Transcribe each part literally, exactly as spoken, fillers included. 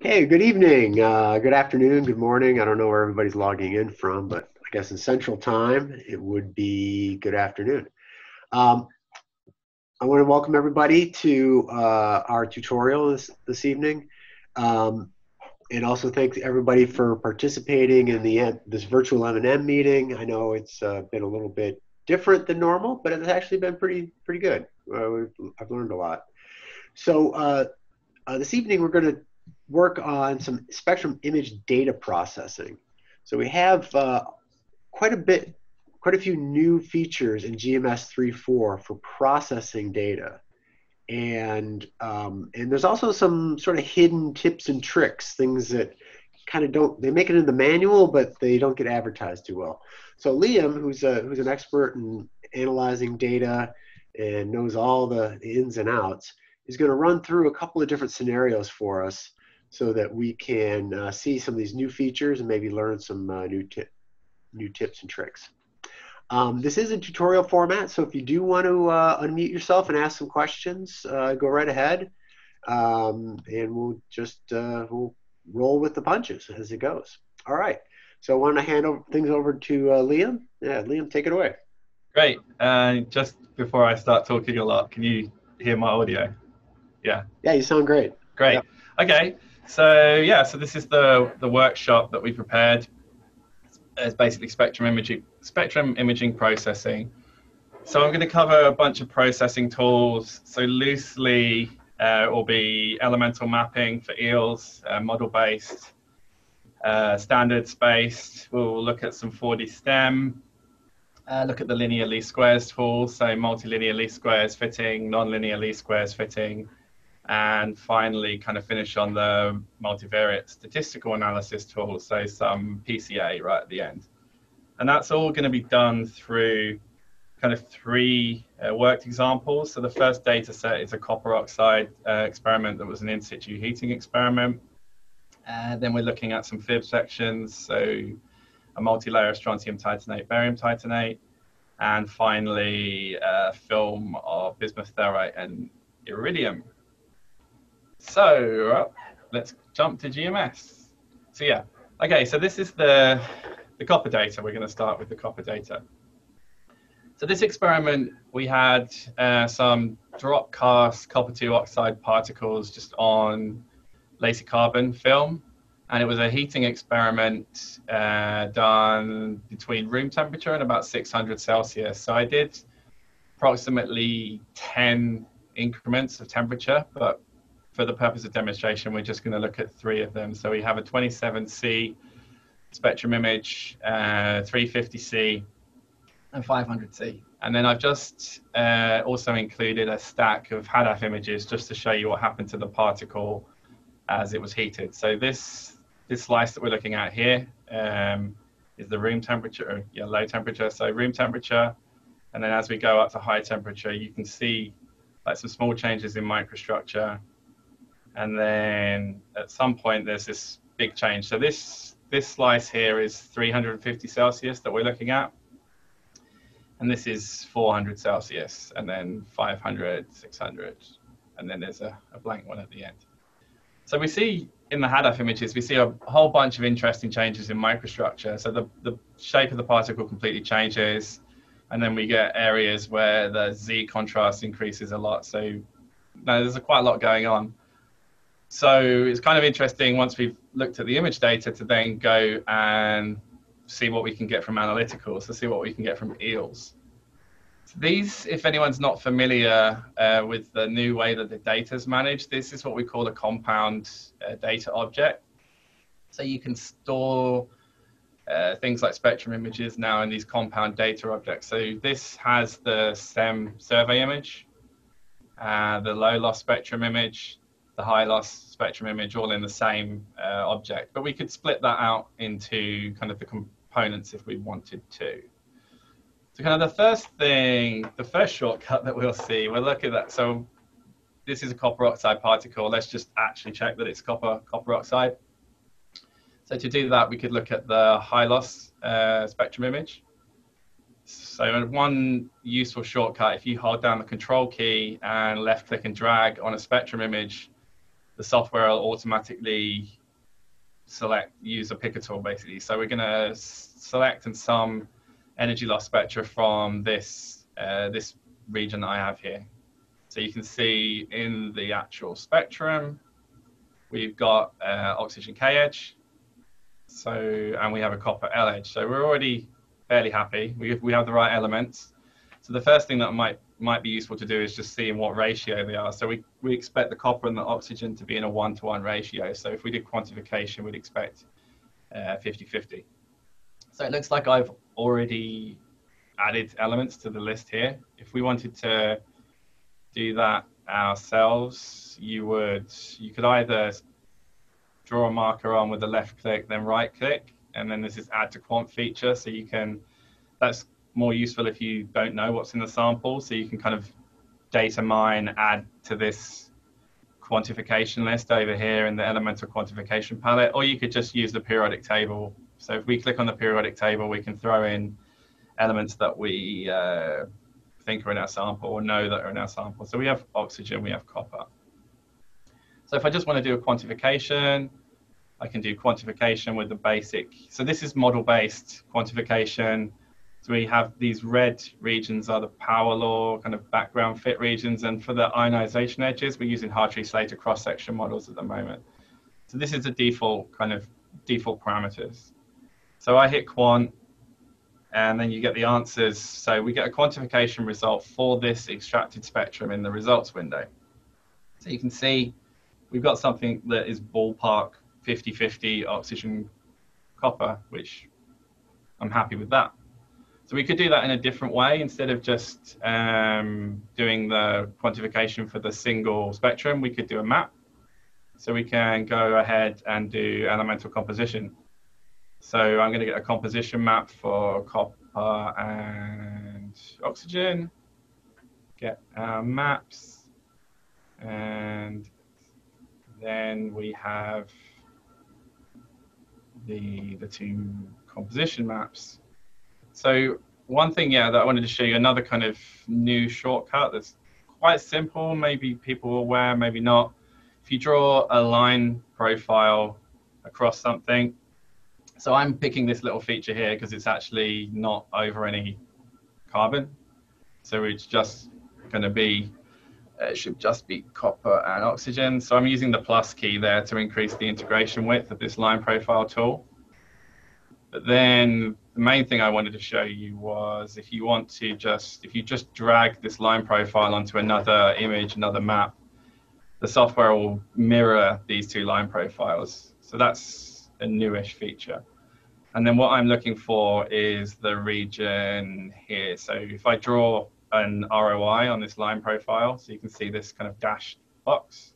Okay, good evening, uh, good afternoon, good morning. I don't know where everybody's logging in from, but I guess in Central Time, it would be good afternoon. Um, I want to welcome everybody to uh, our tutorial this, this evening, um, and also thank everybody for participating in the this virtual M and M meeting. I know it's uh, been a little bit different than normal, but it's actually been pretty, pretty good. Uh, we've, I've learned a lot. So uh, uh, this evening, we're going to work on some spectrum image data processing. So we have uh, quite a bit, quite a few new features in G M S three point four for processing data. And, um, and there's also some sort of hidden tips and tricks, things that kind of don't, they make it in the manual, but they don't get advertised too well. So Liam, who's, a, who's an expert in analyzing data and knows all the ins and outs, is going to run through a couple of different scenarios for us, so that we can uh, see some of these new features and maybe learn some uh, new, tip, new tips and tricks. Um, this is a tutorial format, so if you do want to uh, unmute yourself and ask some questions, uh, go right ahead, um, and we'll just uh, we'll roll with the punches as it goes. All right, so I want to hand over, things over to uh, Liam. Yeah, Liam, take it away. Great. Uh, just before I start talking a lot, can you hear my audio? Yeah. Yeah, you sound great. Great. Yep. Okay. So yeah, so this is the, the workshop that we prepared. It's basically spectrum imaging, spectrum imaging processing. So I'm going to cover a bunch of processing tools. So loosely, uh, it will be elemental mapping for E E Ls, uh, model-based, uh, standards-based. We'll look at some four D STEM, uh, look at the linear least squares tool, so multilinear least squares fitting, non-linear least squares fitting, and finally kind of finish on the multivariate statistical analysis tool, so some P C A right at the end. And that's all going to be done through kind of three uh, worked examples. So the first data set is a copper oxide uh, experiment that was an in situ heating experiment. Uh, then we're looking at some F I B sections, so a multi-layer of strontium titanate, barium titanate, and finally a film of bismuth ferrite and iridium. So uh, let's jump to G M S. So yeah, okay, so this is the, the copper data. We're going to start with the copper data. So this experiment, we had uh, some drop cast copper two oxide particles just on laser carbon film. And it was a heating experiment uh, done between room temperature and about six hundred Celsius. So I did approximately ten increments of temperature, but for the purpose of demonstration, we're just going to look at three of them. So we have a twenty-seven C spectrum image, uh, three fifty C, and five hundred C. And then I've just uh, also included a stack of H A A D F images just to show you what happened to the particle as it was heated. So this this slice that we're looking at here um, is the room temperature, yeah, low temperature. So room temperature, and then as we go up to high temperature, you can see like some small changes in microstructure. And then at some point, there's this big change. So this, this slice here is three hundred fifty Celsius that we're looking at. And this is four hundred Celsius, and then five hundred, six hundred. And then there's a, a blank one at the end. So we see in the H A A D F images, we see a whole bunch of interesting changes in microstructure. So the, the shape of the particle completely changes. And then we get areas where the Z contrast increases a lot. So no, there's a, quite a lot going on. So it's kind of interesting once we've looked at the image data to then go and see what we can get from analyticals, to see what we can get from E E Ls. So these, if anyone's not familiar uh, with the new way that the data is managed, this is what we call a compound uh, data object. So you can store uh, things like spectrum images now in these compound data objects. So this has the S T E M survey image, uh, the low loss spectrum image, the high loss spectrum image, all in the same uh, object, but we could split that out into kind of the components if we wanted to. So kind of the first thing, the first shortcut that we'll see, we'll look at that. So this is a copper oxide particle. Let's just actually check that it's copper, copper oxide. So to do that, we could look at the high loss uh, spectrum image. So one useful shortcut, if you hold down the control key and left click and drag on a spectrum image, the software will automatically select, use a picker tool basically. So we're going to select and sum energy loss spectra from this, uh, this region that I have here. So you can see in the actual spectrum, we've got uh, oxygen K edge, so, and we have a copper L edge. So we're already fairly happy. We, we have the right elements. So the first thing that might might be useful to do is just seeing what ratio they are. So we, we expect the copper and the oxygen to be in a one-to-one ratio. So if we did quantification, we'd expect fifty fifty. Uh, so it looks like I've already added elements to the list here. If we wanted to do that ourselves, you would, you could either draw a marker on with the left click, then right click, and then there's this add to quant feature. So you can, that's more useful if you don't know what's in the sample. So you can kind of data mine, add to this quantification list over here in the elemental quantification palette, or you could just use the periodic table. So if we click on the periodic table, we can throw in elements that we uh, think are in our sample or know that are in our sample. So we have oxygen, we have copper. So if I just want to do a quantification, I can do quantification with the basic. So this is model-based quantification. So we have these red regions are the power law kind of background fit regions. And for the ionization edges, we're using Hartree-Slater cross-section models at the moment. So this is the default kind of default parameters. So I hit quant, and then you get the answers. So we get a quantification result for this extracted spectrum in the results window. So you can see we've got something that is ballpark fifty fifty oxygen copper, which I'm happy with that. So we could do that in a different way. Instead of just um, doing the quantification for the single spectrum, we could do a map. So we can go ahead and do elemental composition. So I'm going to get a composition map for copper and oxygen, get our maps, and then we have the, the two composition maps. So one thing, yeah, that I wanted to show you, another kind of new shortcut that's quite simple, maybe people are aware, maybe not. If you draw a line profile across something, so I'm picking this little feature here because it's actually not over any carbon. So it's just going to be, it should just be copper and oxygen. So I'm using the plus key there to increase the integration width of this line profile tool. But then the main thing I wanted to show you was if you want to just, if you just drag this line profile onto another image, another map, the software will mirror these two line profiles. So that's a newish feature. And then what I'm looking for is the region here. So if I draw an R O I on this line profile, so you can see this kind of dashed box,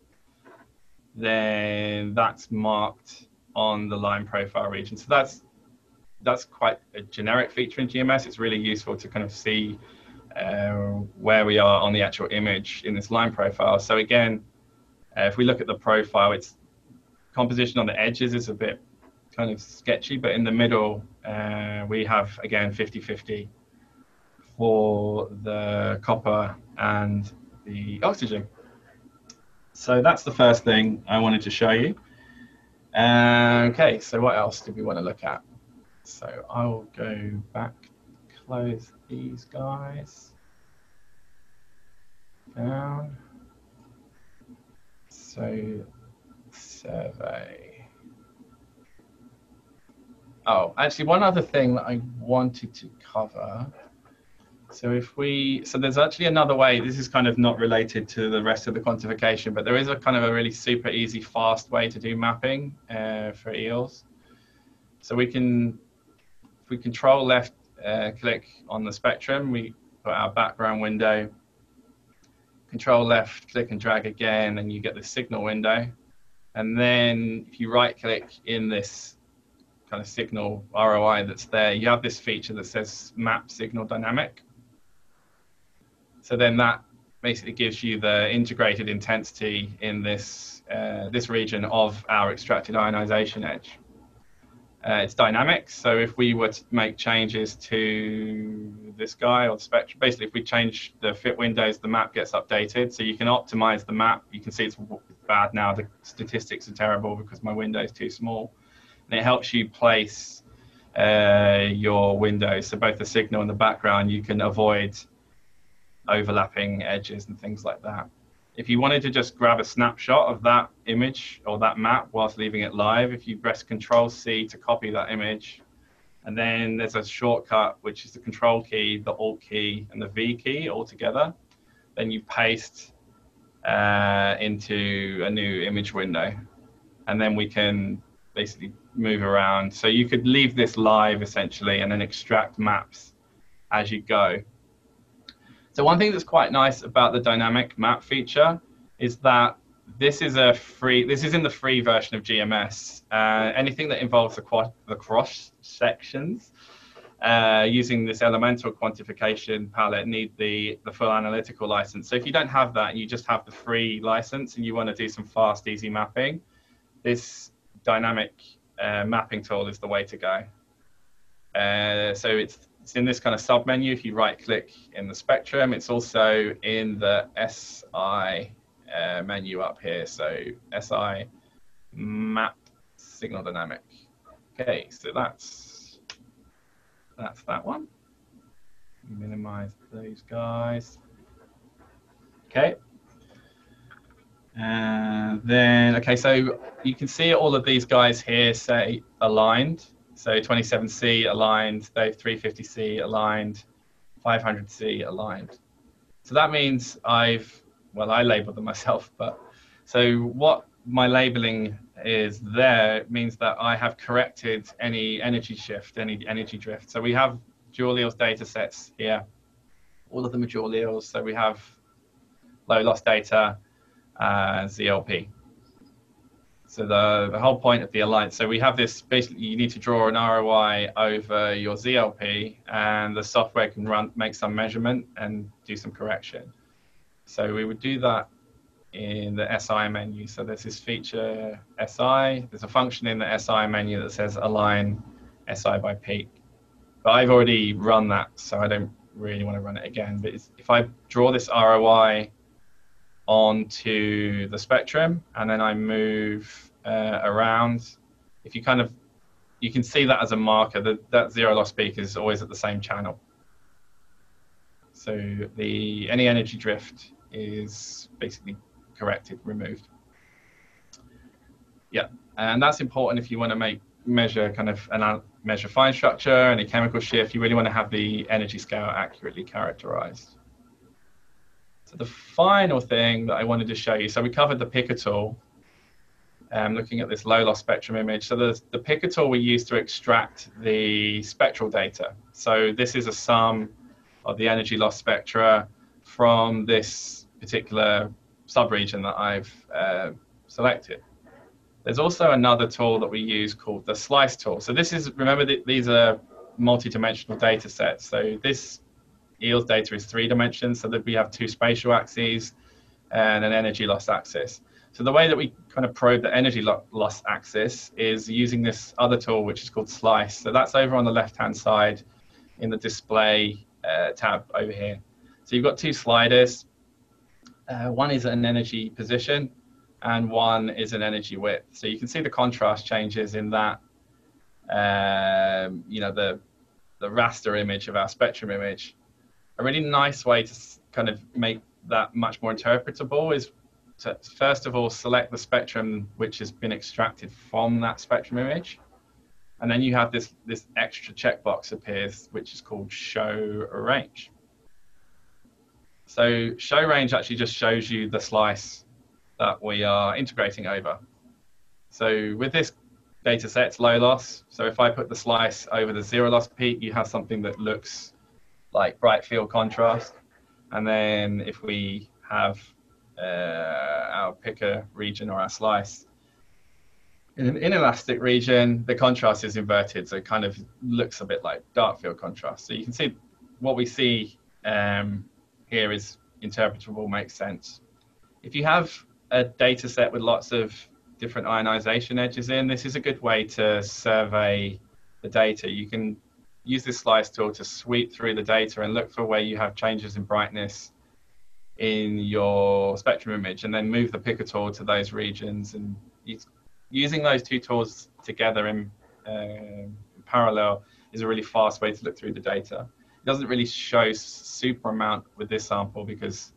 then that's marked on the line profile region. So that's that's quite a generic feature in G M S. It's really useful to kind of see uh, where we are on the actual image in this line profile. So again, uh, if we look at the profile, it's composition on the edges is a bit kind of sketchy, but in the middle, uh, we have again fifty fifty for the copper and the oxygen. So that's the first thing I wanted to show you. Uh, okay, so what else do we want to look at? So I'll go back, close these guys down. So survey. Oh, actually one other thing that I wanted to cover. So if we, so there's actually another way, this is kind of not related to the rest of the quantification, but there is a kind of a really super easy, fast way to do mapping uh, for eels. So we can, if we control left uh, click on the spectrum, we put our background window, control left click and drag again, and you get the signal window. And then if you right click in this kind of signal R O I that's there, you have this feature that says map signal dynamic. So then that basically gives you the integrated intensity in this, uh, this region of our extracted ionization edge. Uh, it's dynamic, so if we were to make changes to this guy or the spectrum, basically if we change the fit windows, the map gets updated. So you can optimize the map. You can see it's bad now, the statistics are terrible because my window is too small. And it helps you place uh, your windows, so both the signal and the background, you can avoid overlapping edges and things like that. If you wanted to just grab a snapshot of that image or that map whilst leaving it live, if you press control C to copy that image, and then there's a shortcut, which is the Control key, the Alt key, and the V key all together. Then you paste uh, into a new image window. And then we can basically move around. So you could leave this live, essentially, and then extract maps as you go. So one thing that's quite nice about the dynamic map feature is that this is a free, this is in the free version of G M S. Uh, anything that involves the, the cross sections uh, using this elemental quantification palette need the, the full analytical license. So if you don't have that and you just have the free license and you want to do some fast, easy mapping, this dynamic uh, mapping tool is the way to go. Uh, so it's, it's in this kind of sub menu. If you right click in the spectrum, it's also in the S I Uh, menu up here, so S I map signal dynamic. Okay, so that's that's that one. Minimize those guys. Okay, and then okay, so you can see all of these guys here say aligned. So twenty-seven C aligned, three fifty C aligned, five hundred C aligned. So that means I've well, I label them myself, but so what my labeling is there means that I have corrected any energy shift, any energy drift. So we have DualEELS data sets here. All of them are DualEELS. So we have low loss data, uh, Z L P. So the, the whole point of the alliance. So we have this, basically you need to draw an R O I over your Z L P, and the software can run, make some measurement and do some correction. So we would do that in the S I menu. So there's this feature S I. There's a function in the S I menu that says align S I by peak. But I've already run that, so I don't really want to run it again. But it's, if I draw this R O I onto the spectrum and then I move uh, around, if you kind of, you can see that as a marker. That, that zero loss peak is always at the same channel. So the any energy drift is basically corrected, removed. Yeah, and that's important if you want to make measure kind of an measure fine structure, any chemical shift. You really want to have the energy scale accurately characterized. So the final thing that I wanted to show you. So we covered the picker tool. Um, looking at this low loss spectrum image. So the the picker tool we use to extract the spectral data. So this is a sum of the energy loss spectra from this particular subregion that I've uh, selected. There's also another tool that we use called the slice tool. So this is, remember that these are multi-dimensional data sets. So this EELS data is three dimensions, so that we have two spatial axes and an energy loss axis. So the way that we kind of probe the energy lo loss axis is using this other tool, which is called slice. So that's over on the left-hand side in the display Uh, tab over here. So you've got two sliders. Uh, one is an energy position and one is an energy width. So you can see the contrast changes in that, um, you know, the, the raster image of our spectrum image. A really nice way to kind of make that much more interpretable is to first of all select the spectrum which has been extracted from that spectrum image. And then you have this, this extra checkbox appears, which is called show range. So show range actually just shows you the slice that we are integrating over. So with this data set, it's low loss. So if I put the slice over the zero loss peak, you have something that looks like bright field contrast. And then if we have uh, our picker region or our slice, in an inelastic region, the contrast is inverted, so it kind of looks a bit like dark field contrast. So you can see what we see um, here is interpretable, makes sense. If you have a data set with lots of different ionization edges in, this is a good way to survey the data. You can use this slice tool to sweep through the data and look for where you have changes in brightness in your spectrum image and then move the picker tool to those regions, and using those two tools together in, uh, in parallel is a really fast way to look through the data. It doesn't really show super amount with this sample because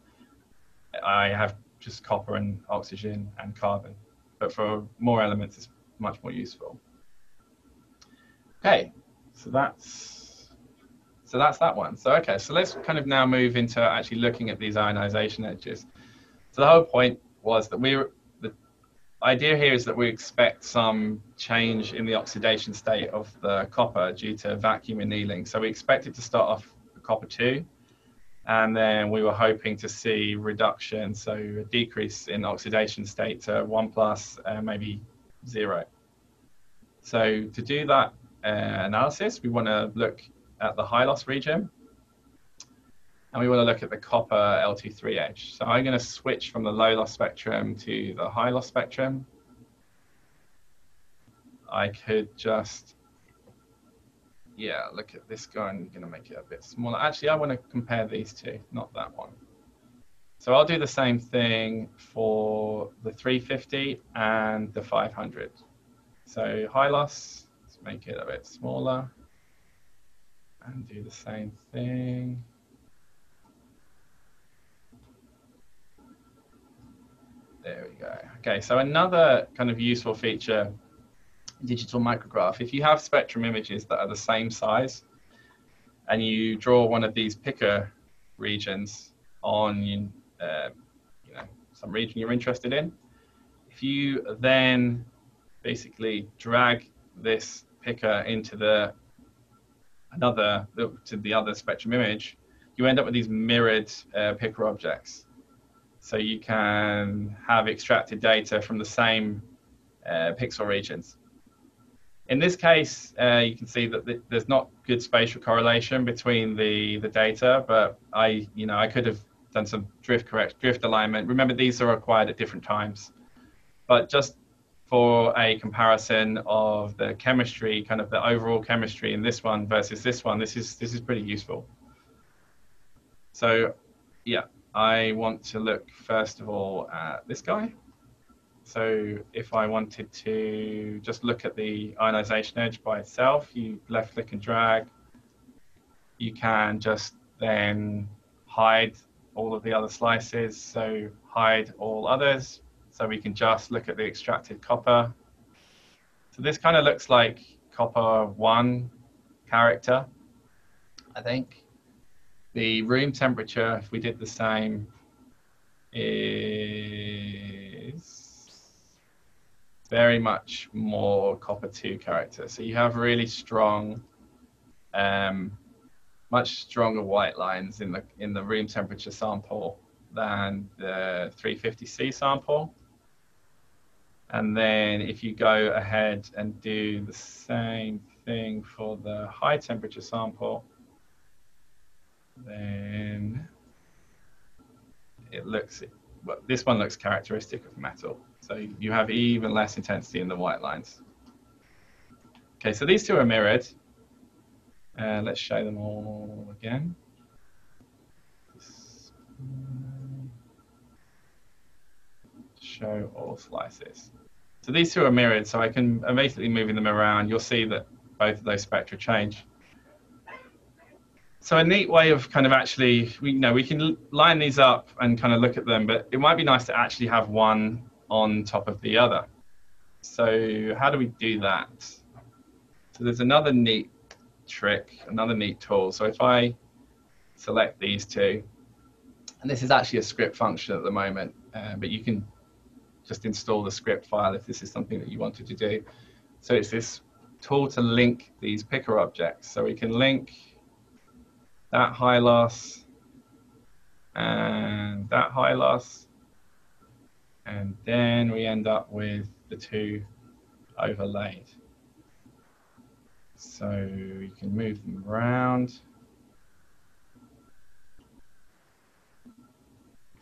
I have just copper and oxygen and carbon, but for more elements it's much more useful. Okay, so that's so that's that one. So okay, so let's kind of now move into actually looking at these ionization edges. So the whole point was that we were, the idea here is that we expect some change in the oxidation state of the copper due to vacuum annealing. So we expect it to start off with copper two, and then we were hoping to see reduction, so a decrease in oxidation state to one plus, uh, maybe zero. So to do that uh, analysis, we want to look at the high loss region, and we want to look at the copper L two three edge. So I'm going to switch from the low loss spectrum to the high loss spectrum. I could just, yeah, look at this guy, and I'm going to make it a bit smaller. Actually, I want to compare these two, not that one. So I'll do the same thing for the three fifty and the five hundred. So high loss, let's make it a bit smaller and do the same thing. There we go. Okay, so another kind of useful feature, digital micrograph. If you have spectrum images that are the same size and you draw one of these picker regions on Uh, you know, some region you're interested in. If you then basically drag this picker into the another to the other spectrum image, you end up with these mirrored uh, picker objects. So you can have extracted data from the same uh, pixel regions. In this case, uh, you can see that th there's not good spatial correlation between the the data, but I you know I could have done some drift correct, drift alignment. Remember, these are acquired at different times. But just for a comparison of the chemistry, kind of the overall chemistry in this one versus this one, this is this is pretty useful. So yeah, I want to look first of all at this guy. So if I wanted to just look at the ionization edge by itself, you left click and drag. You can just then hide all of the other slices, so hide all others, so we can just look at the extracted copper. So this kind of looks like copper one character, I think. The room temperature, if we did the same, is very much more copper two character. So you have really strong, um, much stronger white lines in the in the room temperature sample than the three fifty C sample. And then if you go ahead and do the same thing for the high temperature sample, then it looks, well, this one looks characteristic of metal. So you have even less intensity in the white lines. Okay, so these two are mirrored. Uh, let's show them all again. Show all slices. So these two are mirrored, so I can, I'm basically moving them around. You'll see that both of those spectra change. So a neat way of kind of actually, we, you know, we can line these up and kind of look at them, but it might be nice to actually have one on top of the other. So how do we do that? So there's another neat trick, another neat tool. So if I select these two, and this is actually a script function at the moment, uh, but you can just install the script file if this is something that you wanted to do. So it's this tool to link these picker objects. So we can link that high loss and that high loss, and then we end up with the two overlaid. So you can move them around.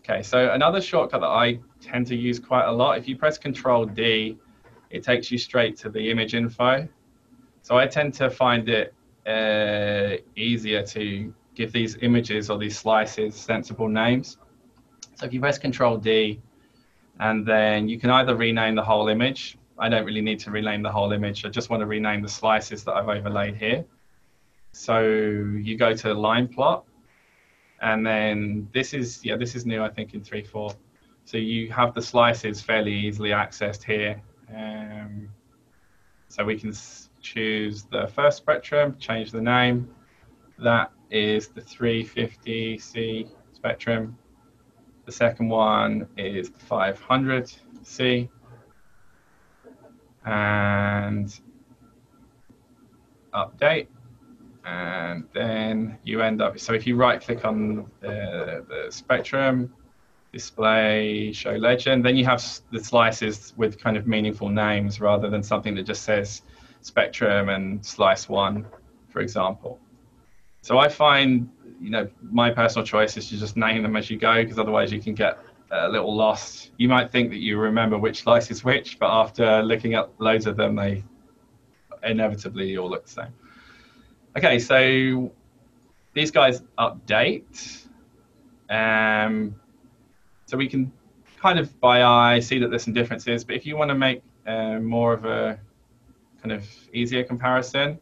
Okay, so another shortcut that I tend to use quite a lot, if you press Control D, it takes you straight to the image info. So I tend to find it uh, easier to give these images or these slices sensible names. So if you press Control D, and then you can either rename the whole image. I don't really need to rename the whole image. I just want to rename the slices that I've overlaid here. So you go to line plot, and then this is, yeah, this is new, I think, in three point four. So you have the slices fairly easily accessed here. Um, so we can choose the first spectrum, change the name. That is the three fifty C spectrum. The second one is the five hundred C. And update. And then you end up, so if you right click on the, the spectrum, display, show legend, then you have the slices with kind of meaningful names rather than something that just says spectrum and slice one, for example. So I find, you know, my personal choice is to just name them as you go, because otherwise you can get a little lost. You might think that you remember which slice is which, but after looking at loads of them, they inevitably all look the same. Okay, so these guys update. Um, So we can kind of by eye see that there's some differences, but if you want to make uh, more of a kind of easier comparison,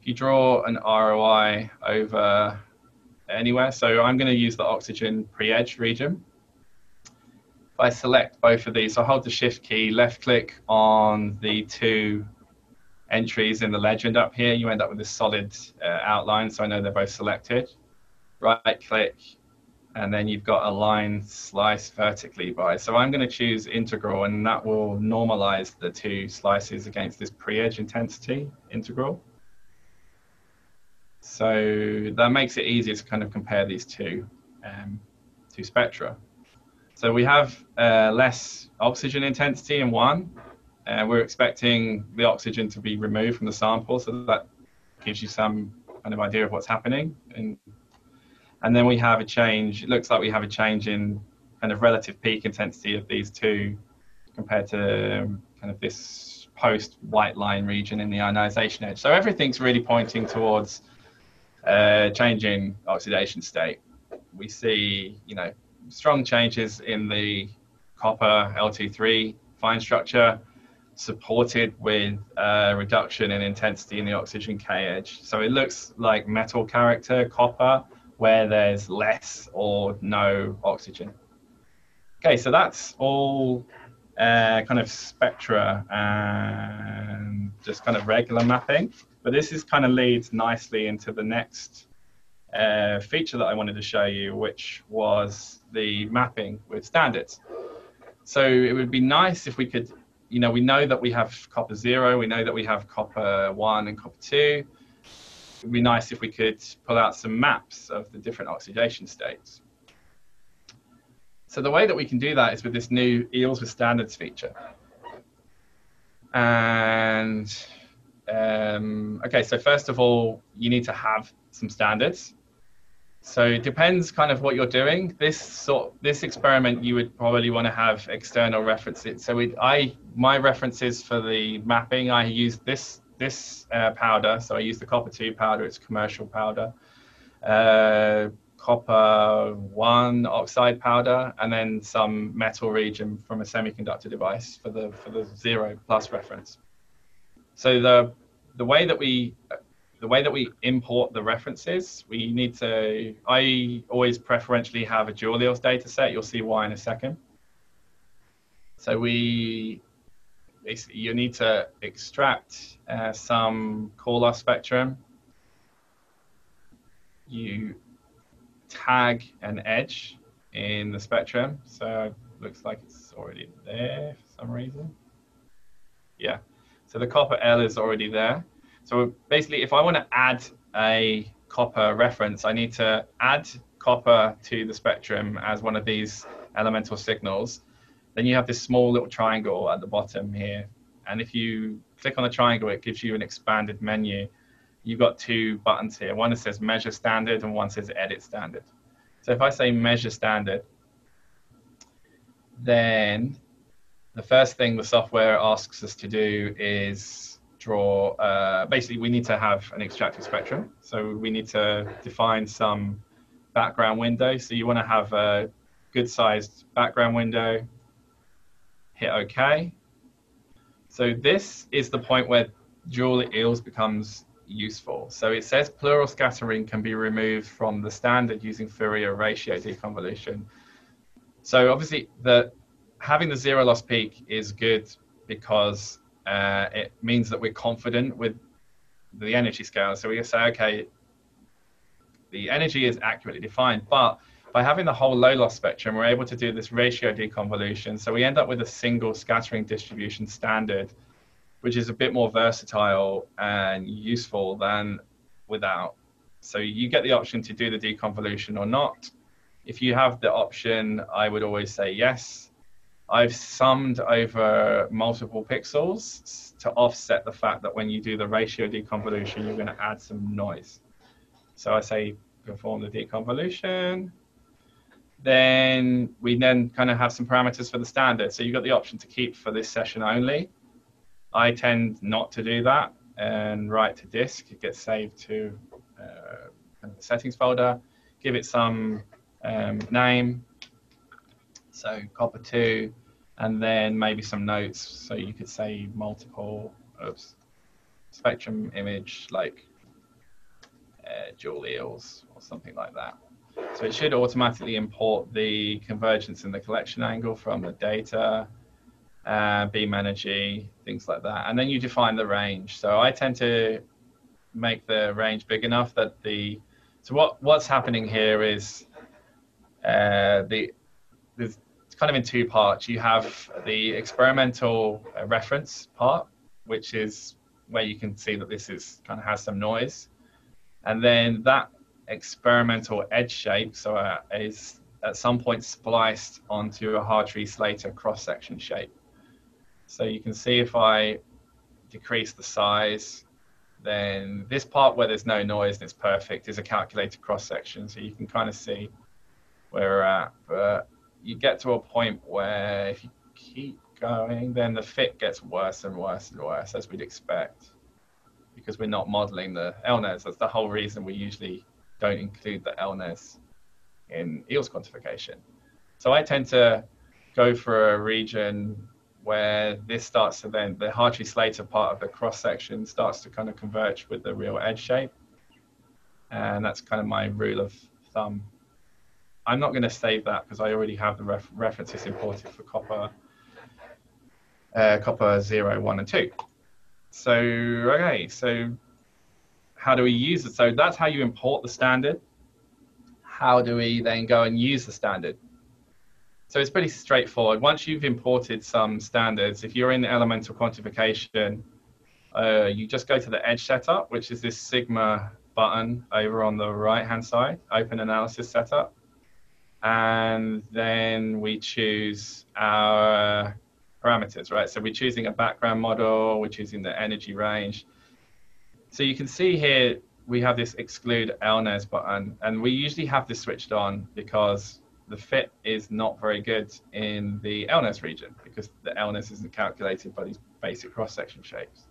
if you draw an R O I over anywhere, so I'm going to use the oxygen pre-edge region. If I select both of these, so hold the shift key, left click on the two entries in the legend up here, you end up with this solid uh, outline, so I know they're both selected. Right click, and then you've got a line slice vertically by. So I'm going to choose integral, and that will normalize the two slices against this pre-edge intensity integral. So that makes it easier to kind of compare these two, um, two spectra. So we have uh, less oxygen intensity in one, and we're expecting the oxygen to be removed from the sample, so that gives you some kind of idea of what's happening. In, And then we have a change, it looks like we have a change in kind of relative peak intensity of these two compared to um, kind of this post-white line region in the ionization edge. So everything's really pointing towards uh, changing oxidation state. We see, you know, strong changes in the copper L two three fine structure supported with a reduction in intensity in the oxygen K edge. So it looks like metal character, copper, where there's less or no oxygen. Okay, so that's all uh, kind of spectra and just kind of regular mapping. But this is kind of leads nicely into the next uh, feature that I wanted to show you, which was the mapping with standards. So it would be nice if we could, you know, we know that we have copper zero, we know that we have copper one and copper two. It'd be nice if we could pull out some maps of the different oxidation states. So the way that we can do that is with this new EELS with standards feature. And um, okay, so first of all, you need to have some standards. So it depends kind of what you're doing. This sort, this experiment, you would probably want to have external references. So we, I, my references for the mapping, I used this. This uh, powder, so I use the copper two powder, it's commercial powder, uh, copper one oxide powder, and then some metal region from a semiconductor device for the for the zero plus reference. So the the way that we the way that we import the references, we need to. I always preferentially have a DualEELS dataset. You'll see why in a second. So we. Basically, you need to extract uh, some call-off spectrum. You tag an edge in the spectrum. So it looks like it's already there for some reason. Yeah. So the copper L is already there. So basically, if I want to add a copper reference, I need to add copper to the spectrum as one of these elemental signals. Then you have this small little triangle at the bottom here. And if you click on the triangle, it gives you an expanded menu. You've got two buttons here. One that says measure standard and one says edit standard. So if I say measure standard, then the first thing the software asks us to do is draw, uh, basically we need to have an extractive spectrum. So we need to define some background window. So you want to have a good sized background window, hit OK. So this is the point where DualEELS becomes useful. So it says plural scattering can be removed from the standard using Fourier ratio deconvolution. So obviously the having the zero loss peak is good because uh, it means that we're confident with the energy scale. So we can say, okay, the energy is accurately defined, but by having the whole low loss spectrum, we're able to do this ratio deconvolution. So we end up with a single scattering distribution standard, which is a bit more versatile and useful than without. So you get the option to do the deconvolution or not. If you have the option, I would always say yes. I've summed over multiple pixels to offset the fact that when you do the ratio deconvolution, you're going to add some noise. So I say perform the deconvolution. Then we then kind of have some parameters for the standard. So you've got the option to keep for this session only. I tend not to do that and write to disk. It gets saved to uh, the settings folder, give it some um, name. So copper two, and then maybe some notes. So you could say multiple, oops, spectrum image like uh, DualEELS or something like that. So it should automatically import the convergence and the collection angle from the data, uh, beam energy, things like that. And then you define the range. So I tend to make the range big enough that the, so what, what's happening here is uh, the, it's kind of in two parts. You have the experimental reference part, which is where you can see that this is kind of has some noise. And then that experimental edge shape so uh, is at some point spliced onto a Hartree-Slater cross-section shape. So you can see if I decrease the size, then this part where there's no noise and it's perfect is a calculated cross-section. So you can kind of see where we're at. But you get to a point where if you keep going, then the fit gets worse and worse and worse, as we'd expect, because we're not modeling the L N E S. That's the whole reason we usually don't include the L N E S in EELS quantification. So I tend to go for a region where this starts to then, the Hartree-Slater part of the cross-section starts to kind of converge with the real edge shape. And that's kind of my rule of thumb. I'm not going to save that because I already have the ref references imported for copper, uh, copper zero, one, and two. So, okay, so how do we use it? So that's how you import the standard. How do we then go and use the standard? So it's pretty straightforward. Once you've imported some standards, if you're in elemental quantification, uh, you just go to the edge setup, which is this sigma button over on the right-hand side, open analysis setup. And then we choose our parameters, right? So we're choosing a background model, we're choosing the energy range. So you can see here, we have this exclude L N E S button, and we usually have this switched on because the fit is not very good in the L N E S region because the L N E S isn't calculated by these basic cross-section shapes.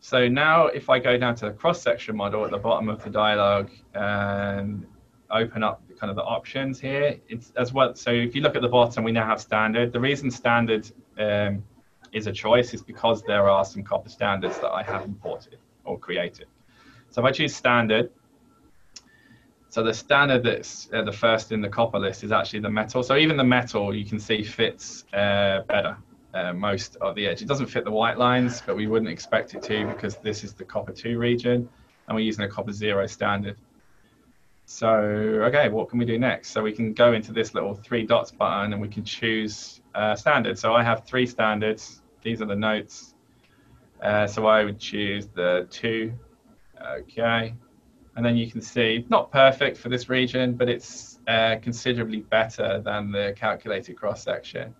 So now if I go down to the cross-section model at the bottom of the dialog and open up kind of the options here, it's as well. So if you look at the bottom, we now have standard. The reason standard um, is a choice is because there are some copper standards that I have imported or created. So if I choose standard, so the standard that's uh, the first in the copper list is actually the metal. So even the metal you can see fits uh, better uh, most of the edge. It doesn't fit the white lines, but we wouldn't expect it to because this is the copper two region and we're using a copper zero standard. So, okay, what can we do next? So we can go into this little three dots button and we can choose uh, standard. So I have three standards. These are the notes. Uh, so I would choose the two. Okay. And then you can see, not perfect for this region, but it's uh, considerably better than the calculated cross-section.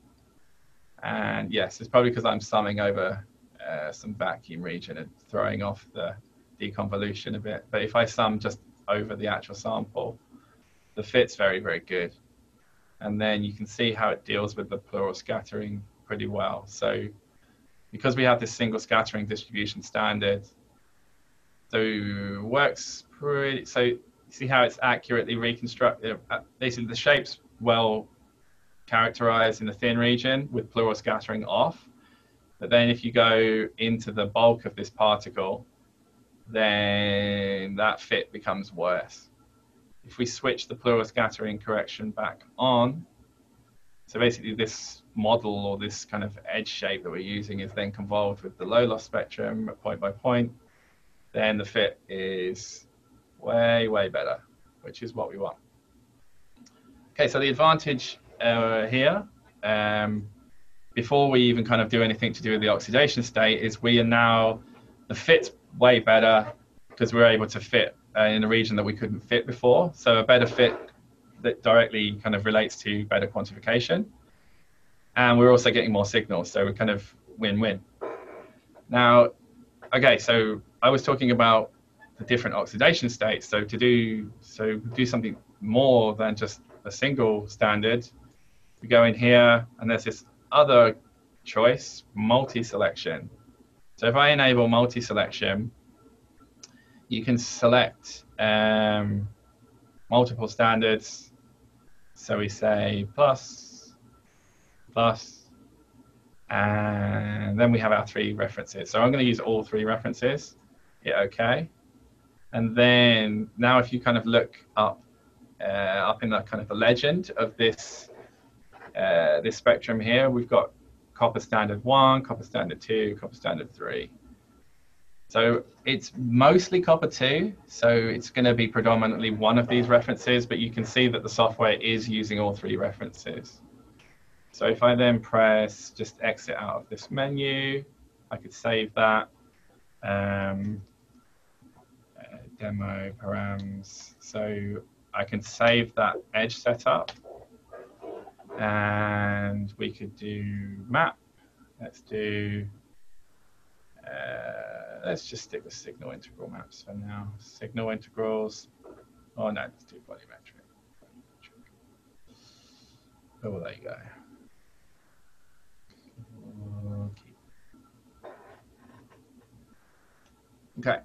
And yes, it's probably because I'm summing over uh, some vacuum region and throwing off the deconvolution a bit. But if I sum just over the actual sample, the fit's very, very good. And then you can see how it deals with the plural scattering pretty well. So because we have this single scattering distribution standard, so it works pretty, so you see how it's accurately reconstructed. Basically the shape's well characterized in the thin region with pleural scattering off. But then if you go into the bulk of this particle, then that fit becomes worse. If we switch the pleural scattering correction back on, so basically this model or this kind of edge shape that we're using is then convolved with the low loss spectrum point by point, then the fit is way, way better, which is what we want. Okay, so the advantage uh, here, um, before we even kind of do anything to do with the oxidation state, is we are now, the fit's way better because we're able to fit uh, in a region that we couldn't fit before. So a better fit that directly kind of relates to better quantification. And we're also getting more signals, so we're kind of win-win. Now, okay, so I was talking about the different oxidation states. So to do, so do something more than just a single standard, we go in here and there's this other choice, multi-selection. So if I enable multi-selection, you can select um, multiple standards. So we say plus, plus, and then we have our three references. So I'm going to use all three references, hit OK. And then now if you kind of look up, uh, up in the kind of the legend of this, uh, this spectrum here, we've got copper standard one, copper standard two, copper standard three. So it's mostly copper two, so it's going to be predominantly one of these references, but you can see that the software is using all three references. So if I then press just exit out of this menu, I could save that. Um, uh, demo params. So I can save that edge setup. And we could do map. Let's do, uh, let's just stick with signal integral maps for now. Signal integrals. Oh, no, let's do volumetric. Oh, there you go. Okay. Okay.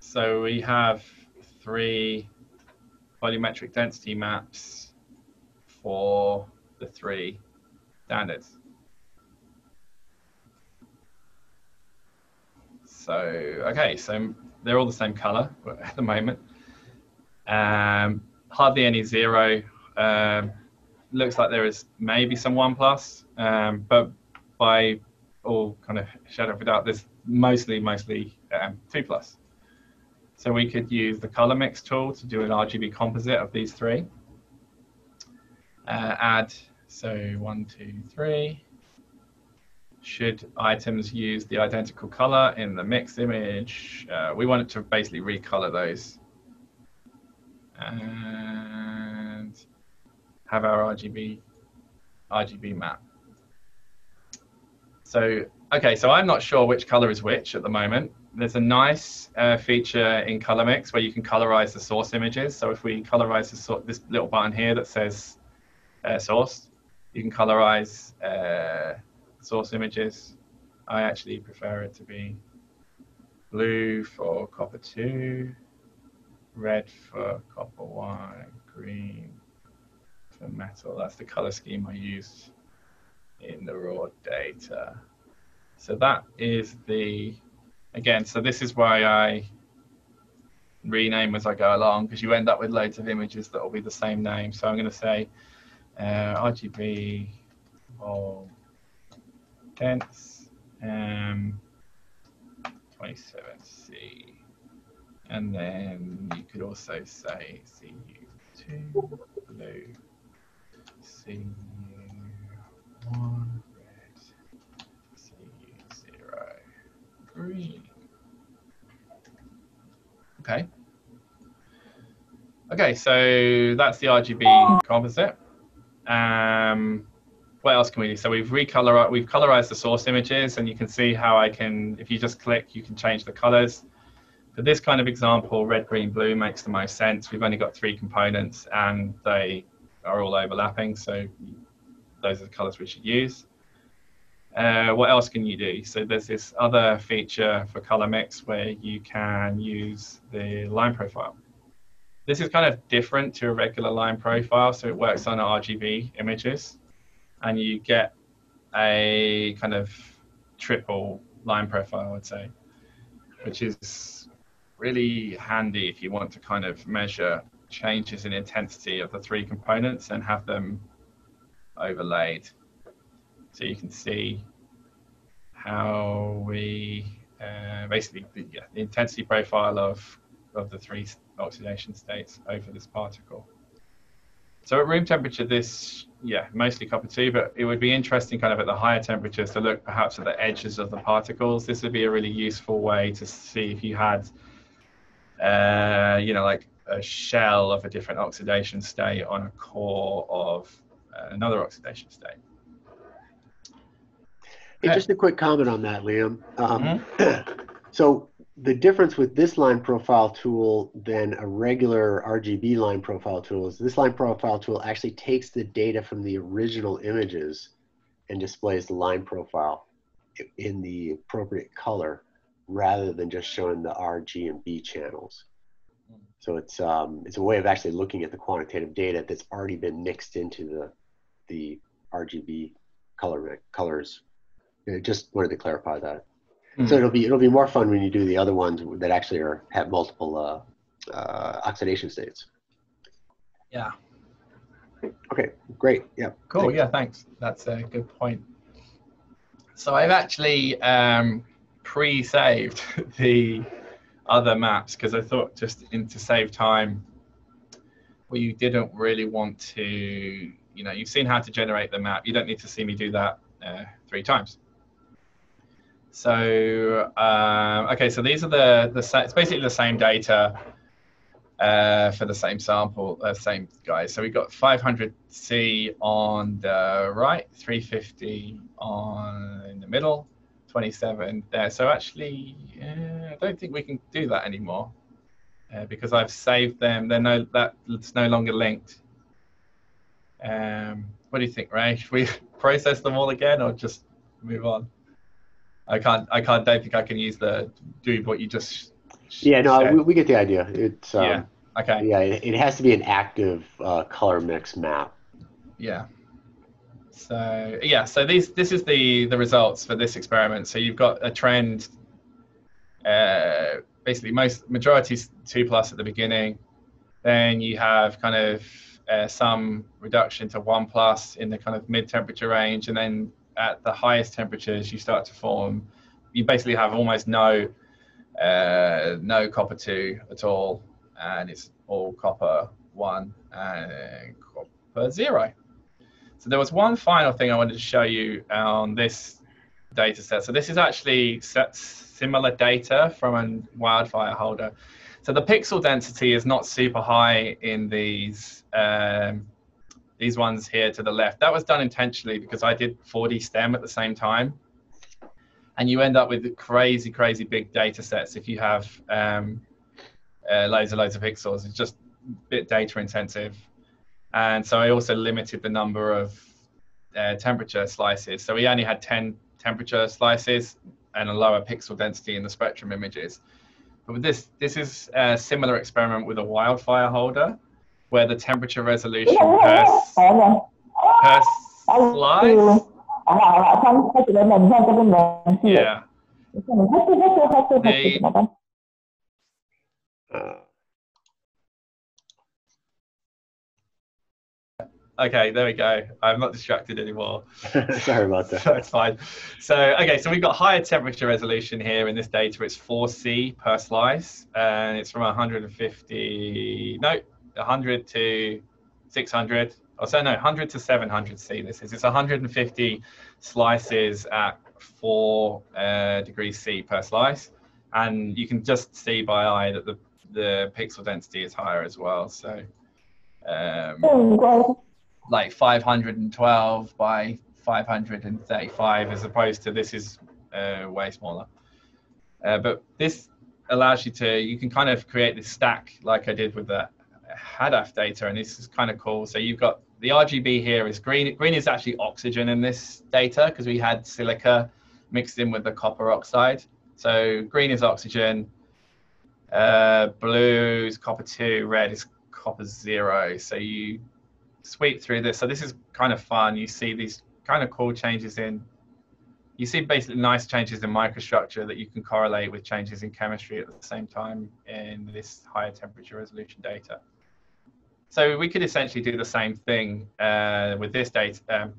So we have three volumetric density maps for the three standards. So, okay, so they're all the same color at the moment. Um, hardly any zero. Um, looks like there is maybe some one plus, um, but by all kind of shadow of a doubt, there's mostly, mostly um, two plus. So we could use the color mix tool to do an R G B composite of these three. Uh, add, so one, two, three. Should items use the identical color in the mix image? Uh, we want it to basically recolor those. And have our R G B, R G B map. So, okay, so I'm not sure which color is which at the moment. There's a nice uh, feature in color mix where you can colorize the source images. So if we colorize the, this little button here that says Uh, source, you can colorize uh, source images. I actually prefer it to be blue for copper two, red for copper one, green for metal. That's the color scheme I used in the raw data. So that is the, again, so this is why I rename as I go along, because you end up with loads of images that will be the same name. So I'm going to say Uh, R G B vol dense um, twenty-seven C, and then you could also say C U two blue, C U one red, C U zero green. Okay. Okay, so that's the R G B composite. Um, what else can we do? So we've recolor, we've colorized the source images, and you can see how I can, if you just click, you can change the colors. For this kind of example, red, green, blue makes the most sense. We've only got three components and they are all overlapping. So those are the colors we should use. Uh, what else can you do? So there's this other feature for color mix where you can use the line profile. This is kind of different to a regular line profile, so it works on R G B images, and you get a kind of triple line profile, I would say, which is really handy if you want to kind of measure changes in intensity of the three components and have them overlaid. So you can see how we uh, basically the, yeah, the intensity profile of, of the three oxidation states over this particle. So at room temperature, this, yeah, mostly copper two, but it would be interesting kind of at the higher temperatures to look perhaps at the edges of the particles. This would be a really useful way to see if you had, uh, you know, like a shell of a different oxidation state on a core of uh, another oxidation state. Hey, just a quick comment on that, Liam. Um, mm-hmm. So the difference with this line profile tool than a regular R G B line profile tool is this line profile tool actually takes the data from the original images and displays the line profile in the appropriate color rather than just showing the R, G, and B channels. So it's, um, it's a way of actually looking at the quantitative data that's already been mixed into the, the R G B color, colors. I just wanted to clarify that. Mm-hmm. So it'll be it'll be more fun when you do the other ones that actually are have multiple uh, uh, oxidation states. Yeah. Okay. Great. Yeah. Cool. Thanks. Yeah. Thanks. That's a good point. So I've actually um, pre-saved the other maps because I thought just in to save time. Well, you didn't really want to. You know, you've seen how to generate the map. You don't need to see me do that uh, three times. So, um, okay, so these are the, the it's basically the same data uh, for the same sample, uh, same guys. So we've got five hundred C on the right, three fifty on in the middle, twenty-seven there. So actually, uh, I don't think we can do that anymore uh, because I've saved them. They're no, that, it's no longer linked. Um, what do you think, Ray? Should we process them all again or just move on? I can't. I can't. Don't think I can use the do what you just. Yeah. No. Said. We, we get the idea. It's. Um, yeah. Okay. Yeah. It, it has to be an active uh, color mix map. Yeah. So yeah. So these. This is the the results for this experiment. So you've got a trend. Uh, basically, most majority two plus at the beginning, then you have kind of uh, some reduction to one plus in the kind of mid temperature range, and then. At the highest temperatures, you start to form. You basically have almost no, uh, no copper two at all, and it's all copper one and copper zero. So there was one final thing I wanted to show you on this data set. So this is actually similar data from a wildfire holder. So the pixel density is not super high in these. Um, These ones here to the left. That was done intentionally because I did four D STEM at the same time. And you end up with crazy, crazy big data sets if you have um, uh, loads and loads of pixels. It's just a bit data intensive. And so I also limited the number of uh, temperature slices. So we only had ten temperature slices and a lower pixel density in the spectrum images. But with this, this is a similar experiment with a wildfire holder, where the temperature resolution per, per slice. Yeah. The, okay, there we go. I'm not distracted anymore. Sorry about that. So it's fine. So, okay, so we've got higher temperature resolution here in this data. It's four C per slice, and it's from one hundred fifty, no. one hundred to six hundred, or so no, one hundred to seven hundred C this is. It's one hundred fifty slices at four uh, degrees C per slice. And you can just see by eye that the, the pixel density is higher as well. So um, like five hundred twelve by five hundred thirty-five as opposed to this is uh, way smaller. Uh, but this allows you to, you can kind of create this stack like I did with that H A A D F data, and this is kind of cool. So you've got the R G B here is green. Green is actually oxygen in this data because we had silica mixed in with the copper oxide. So green is oxygen. Uh, blue is copper two, red is copper zero. So you sweep through this. So this is kind of fun. You see these kind of cool changes in, you see basically nice changes in microstructure that you can correlate with changes in chemistry at the same time in this higher temperature resolution data. So we could essentially do the same thing uh, with this data, um,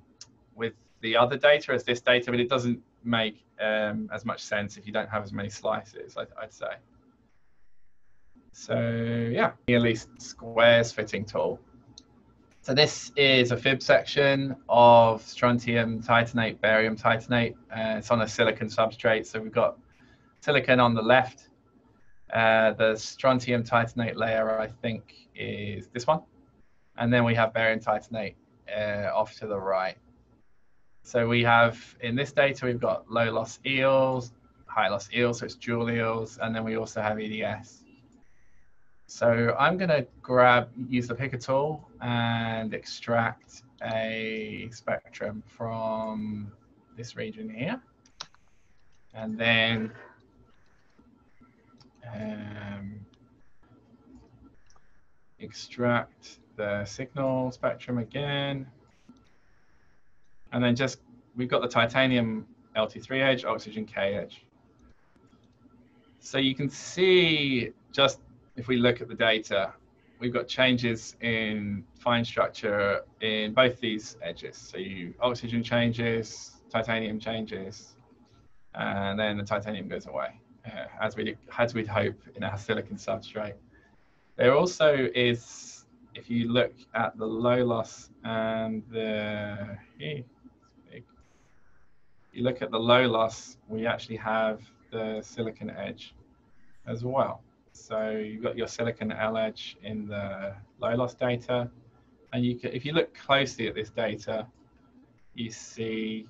with the other data as this data, but it doesn't make um, as much sense if you don't have as many slices, I'd, I'd say. So yeah, nearly squares fitting tool. So this is a F I B section of strontium titanate, barium titanate. Uh, it's on a silicon substrate. So we've got silicon on the left. Uh, the strontium titanate layer, I think, is this one. And then we have barium titanate uh, off to the right. So we have, in this data, we've got low loss eels, high loss eels, so it's dual eels, and then we also have E D S. So I'm going to grab, use the picker tool and extract a spectrum from this region here. And then um, extract the signal spectrum again. And then just, we've got the titanium L T three edge, oxygen K edge. So you can see, just if we look at the data, we've got changes in fine structure in both these edges. So you, oxygen changes, titanium changes, and then the titanium goes away, uh, as, we, as we'd hope in our silicon substrate. There also is, if you look at the low loss and the, hey, you look at the low loss, we actually have the silicon edge as well. So you've got your silicon L edge in the low loss data. And you can, if you look closely at this data, you see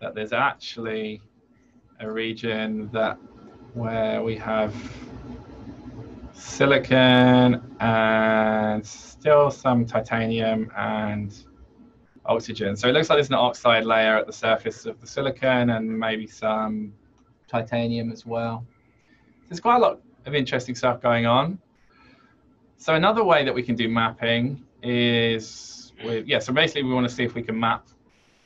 that there's actually a region that where we have silicon and still some titanium and oxygen. So it looks like there's an oxide layer at the surface of the silicon and maybe some titanium as well. There's quite a lot of interesting stuff going on. So another way that we can do mapping is with, yeah, so basically we want to see if we can map,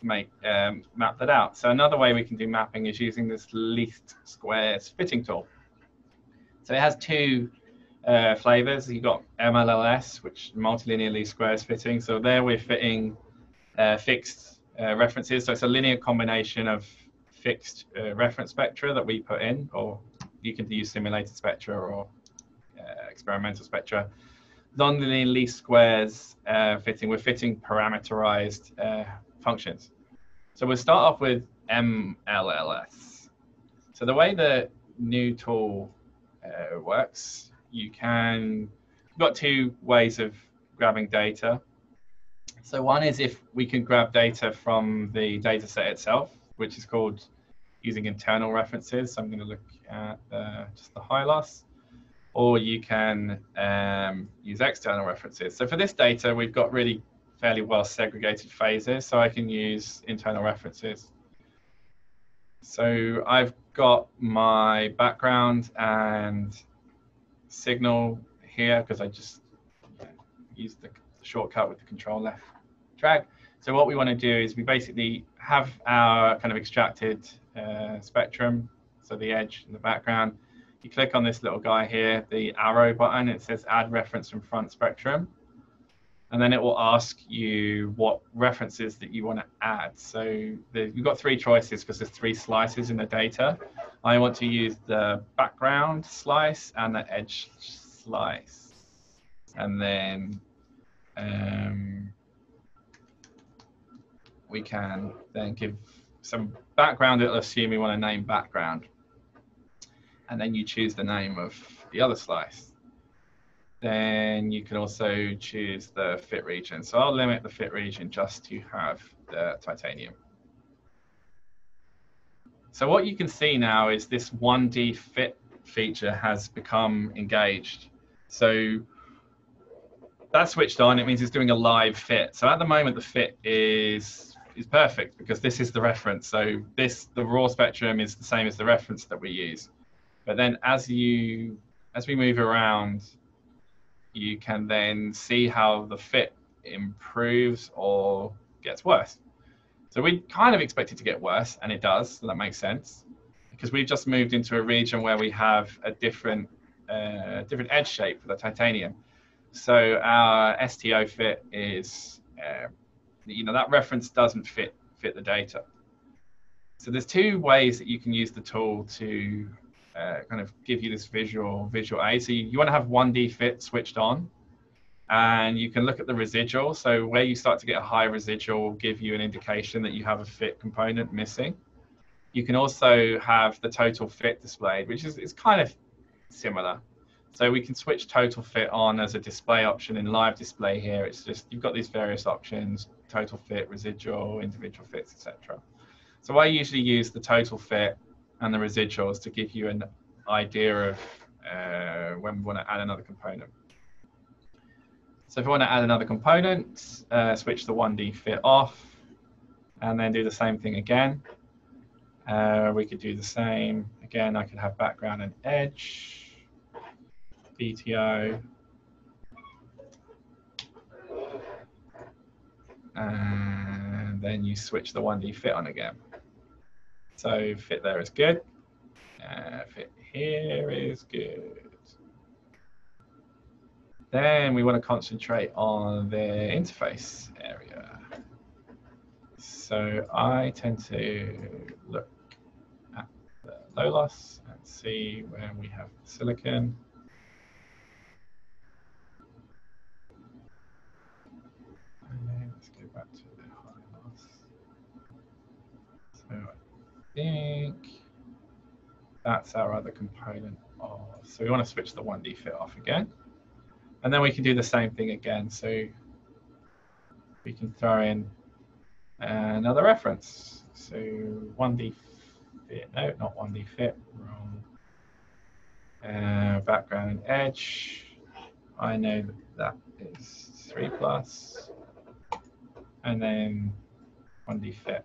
make, um, map that out. So another way we can do mapping is using this least squares fitting tool. So it has two Uh, flavors. You've got M L L S, which multilinear least squares fitting. So there we're fitting uh, fixed uh, references. So it's a linear combination of fixed uh, reference spectra that we put in, or you can use simulated spectra or uh, experimental spectra. Non-linear least squares uh, fitting. We're fitting parameterized uh, functions. So we'll start off with M L L S. So the way the new tool uh, works, you can, you've got two ways of grabbing data. So one is if we can grab data from the data set itself, which is called using internal references. So I'm going to look at uh, just the high loss, or you can um, use external references. So for this data, we've got really fairly well segregated phases. So I can use internal references. So I've got my background and signal here because I just used the shortcut with the control left drag. So what we want to do is we basically have our kind of extracted uh, spectrum, so the edge in the background. You click on this little guy here, the arrow button, it says add reference from front spectrum, and then it will ask you what references that you want to add. So the, you've got three choices because there's three slices in the data. I want to use the background slice and the edge slice. And then um, we can then give some background. It'll assume you want to name background. And then you choose the name of the other slice. Then you can also choose the fit region. So I'll limit the fit region just to have the titanium. So what you can see now is this one D fit feature has become engaged. So that's switched on. It means it's doing a live fit. So at the moment, the fit is, is perfect because this is the reference. So this, the raw spectrum is the same as the reference that we use. But then as you as we move around, you can then see how the fit improves or gets worse. So we kind of expect it to get worse, and it does, so that makes sense, because we've just moved into a region where we have a different, uh, different edge shape for the titanium. So our S T O fit is, uh, you know, that reference doesn't fit, fit the data. So there's two ways that you can use the tool to uh, kind of give you this visual visual aid. So you, you want to have one D fit switched on, and you can look at the residual. So where you start to get a high residual will give you an indication that you have a fit component missing. You can also have the total fit displayed, which is, is kind of similar. So we can switch total fit on as a display option in live display here. It's just, you've got these various options, total fit, residual, individual fits, et cetera. So I usually use the total fit and the residuals to give you an idea of uh, when we want to add another component. So if we want to add another component, uh, switch the one D fit off and then do the same thing again. Uh, we could do the same again. I could have background and edge, B T O. And then you switch the one D fit on again. So fit there is good, uh, fit here is good. Then we want to concentrate on the interface area. So I tend to look at the low loss and see where we have the silicon. And let's go back to the high loss. So I think that's our other component of, so we want to switch the one D fit off again. And then we can do the same thing again. So we can throw in another reference. So one D fit, no, not one D fit, wrong. Uh, background edge. I know that, that is three plus. And then one D fit.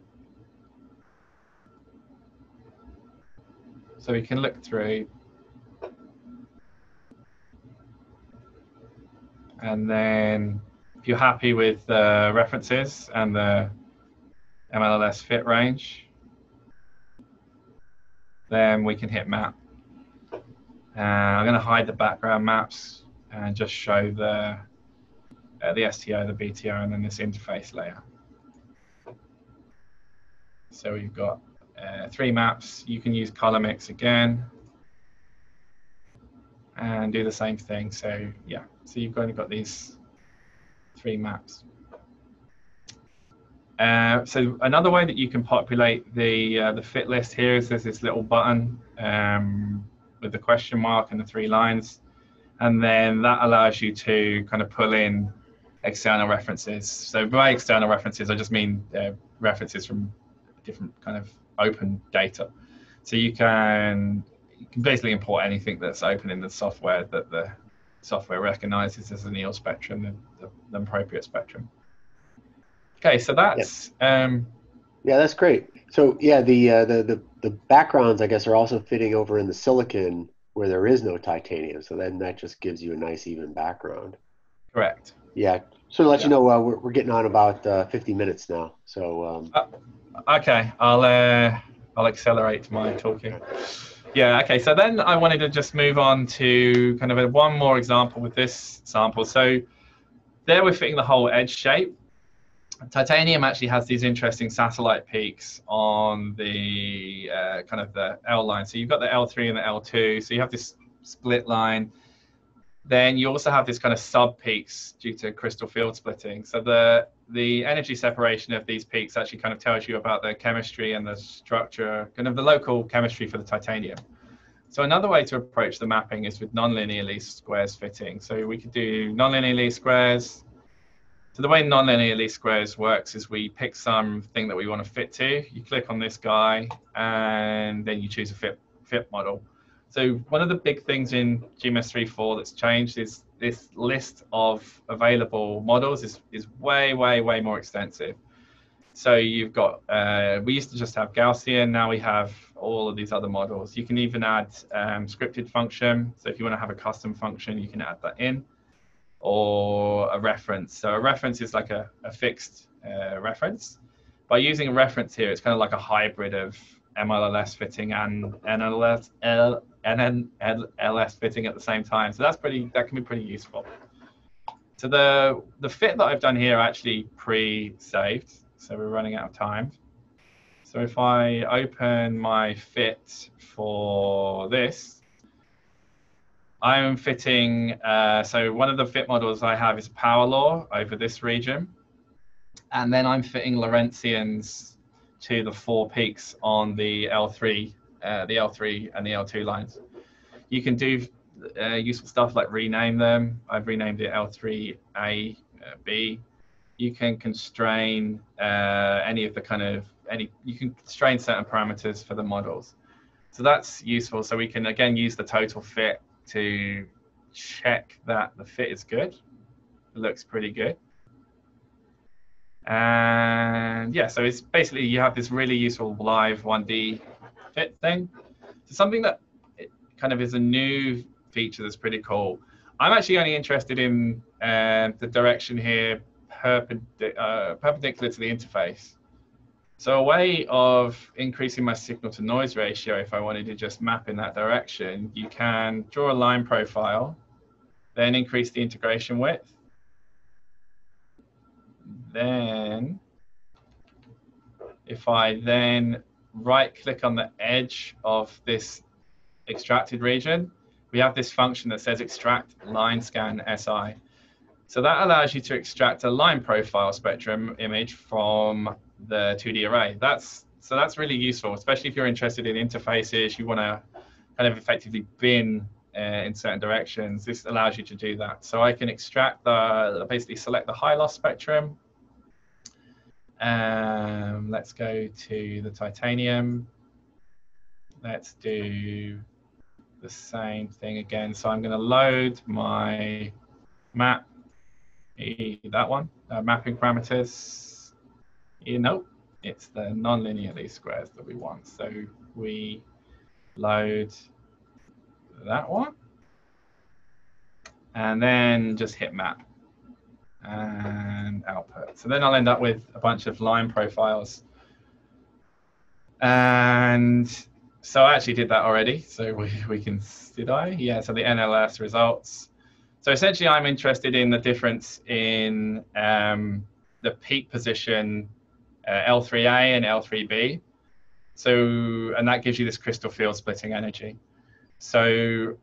So we can look through. And then if you're happy with the references and the M L L S fit range, then we can hit map. Uh, I'm going to hide the background maps and just show the, uh, the S T O, the B T O, and then this interface layer. So we've got uh, three maps. You can use color mix again and do the same thing. So yeah, so you've only got these three maps. Uh, so another way that you can populate the uh, the fit list here is there's this little button um, with the question mark and the three lines, and then that allows you to kind of pull in external references. So by external references, I just mean uh, references from different kind of open data. So you can you can basically import anything that's open in the software that the software recognizes as an E E L spectrum, the, the, the appropriate spectrum. Okay, so that's yeah. Um, yeah, that's great. So yeah, the, uh, the the the backgrounds, I guess, are also fitting over in the silicon where there is no titanium. So then that just gives you a nice even background. Correct. Yeah. So to let yeah. you know, uh, we're we're getting on about uh, fifty minutes now. So. Um, uh, okay, I'll uh, I'll accelerate my talking. Yeah, okay, so then I wanted to just move on to kind of a, one more example with this sample. So there we're fitting the whole edge shape. Titanium actually has these interesting satellite peaks on the uh, kind of the L line. So you've got the L three and the L two. So you have this split line. Then you also have this kind of sub peaks due to crystal field splitting. So the, the energy separation of these peaks actually kind of tells you about the chemistry and the structure, kind of the local chemistry for the titanium. So another way to approach the mapping is with nonlinear least squares fitting. So we could do nonlinear least squares. So the way nonlinear least squares works is we pick something that we want to fit to. You click on this guy and then you choose a fit, fit model. So one of the big things in G M S three point four that's changed is this list of available models is, is way, way, way more extensive. So you've got, uh, we used to just have Gaussian, now we have all of these other models. You can even add um, scripted function. So if you want to have a custom function, you can add that in, or a reference. So a reference is like a, a fixed uh, reference. By using a reference here, it's kind of like a hybrid of M L L S fitting and N L L S fitting at the same time. So that's pretty, that can be pretty useful. So the, the fit that I've done here are actually pre-saved. So we're running out of time. So if I open my fit for this, I'm fitting, uh, so one of the fit models I have is power law over this region. And then I'm fitting Lorentzians to the four peaks on the L three, uh, the L three and the L two lines. You can do uh, useful stuff like rename them. I've renamed it L three A, uh, B. You can constrain uh, any of the kind of, any, you can constrain certain parameters for the models. So that's useful. So we can again use the total fit to check that the fit is good. It looks pretty good. And yeah, so it's basically you have this really useful live one D fit thing. So something that kind of is a new feature that's pretty cool. I'm actually only interested in uh, the direction here perpendic uh, perpendicular to the interface. So a way of increasing my signal to noise ratio, if I wanted to just map in that direction, you can draw a line profile, then increase the integration width. Then, if I then right-click on the edge of this extracted region, we have this function that says extract line scan S I. So that allows you to extract a line profile spectrum image from the two D array. That's so that's really useful, especially if you're interested in interfaces. You want to kind of effectively bin uh, in certain directions. This allows you to do that. So I can extract the basically select the high loss spectrum. Um, let's go to the titanium. Let's do the same thing again. So I'm going to load my map, that one, uh, mapping parameters. You know, it's the non-linear least squares that we want. So we load that one and then just hit map and output. So then I'll end up with a bunch of line profiles. And so I actually did that already. So we, we can, did I? Yeah, so the N L L S results. So essentially I'm interested in the difference in um, the peak position uh, L three A and L three B. So, and that gives you this crystal field splitting energy. So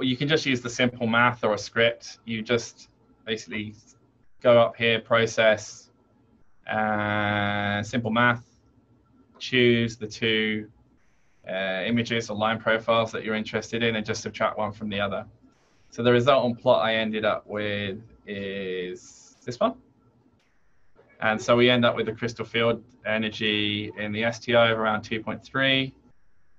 you can just use the simple math or a script. You just basically go up here, process, uh, simple math, choose the two uh, images or line profiles that you're interested in and just subtract one from the other. So the result and plot I ended up with is this one. And so we end up with a crystal field energy in the S T O of around two point three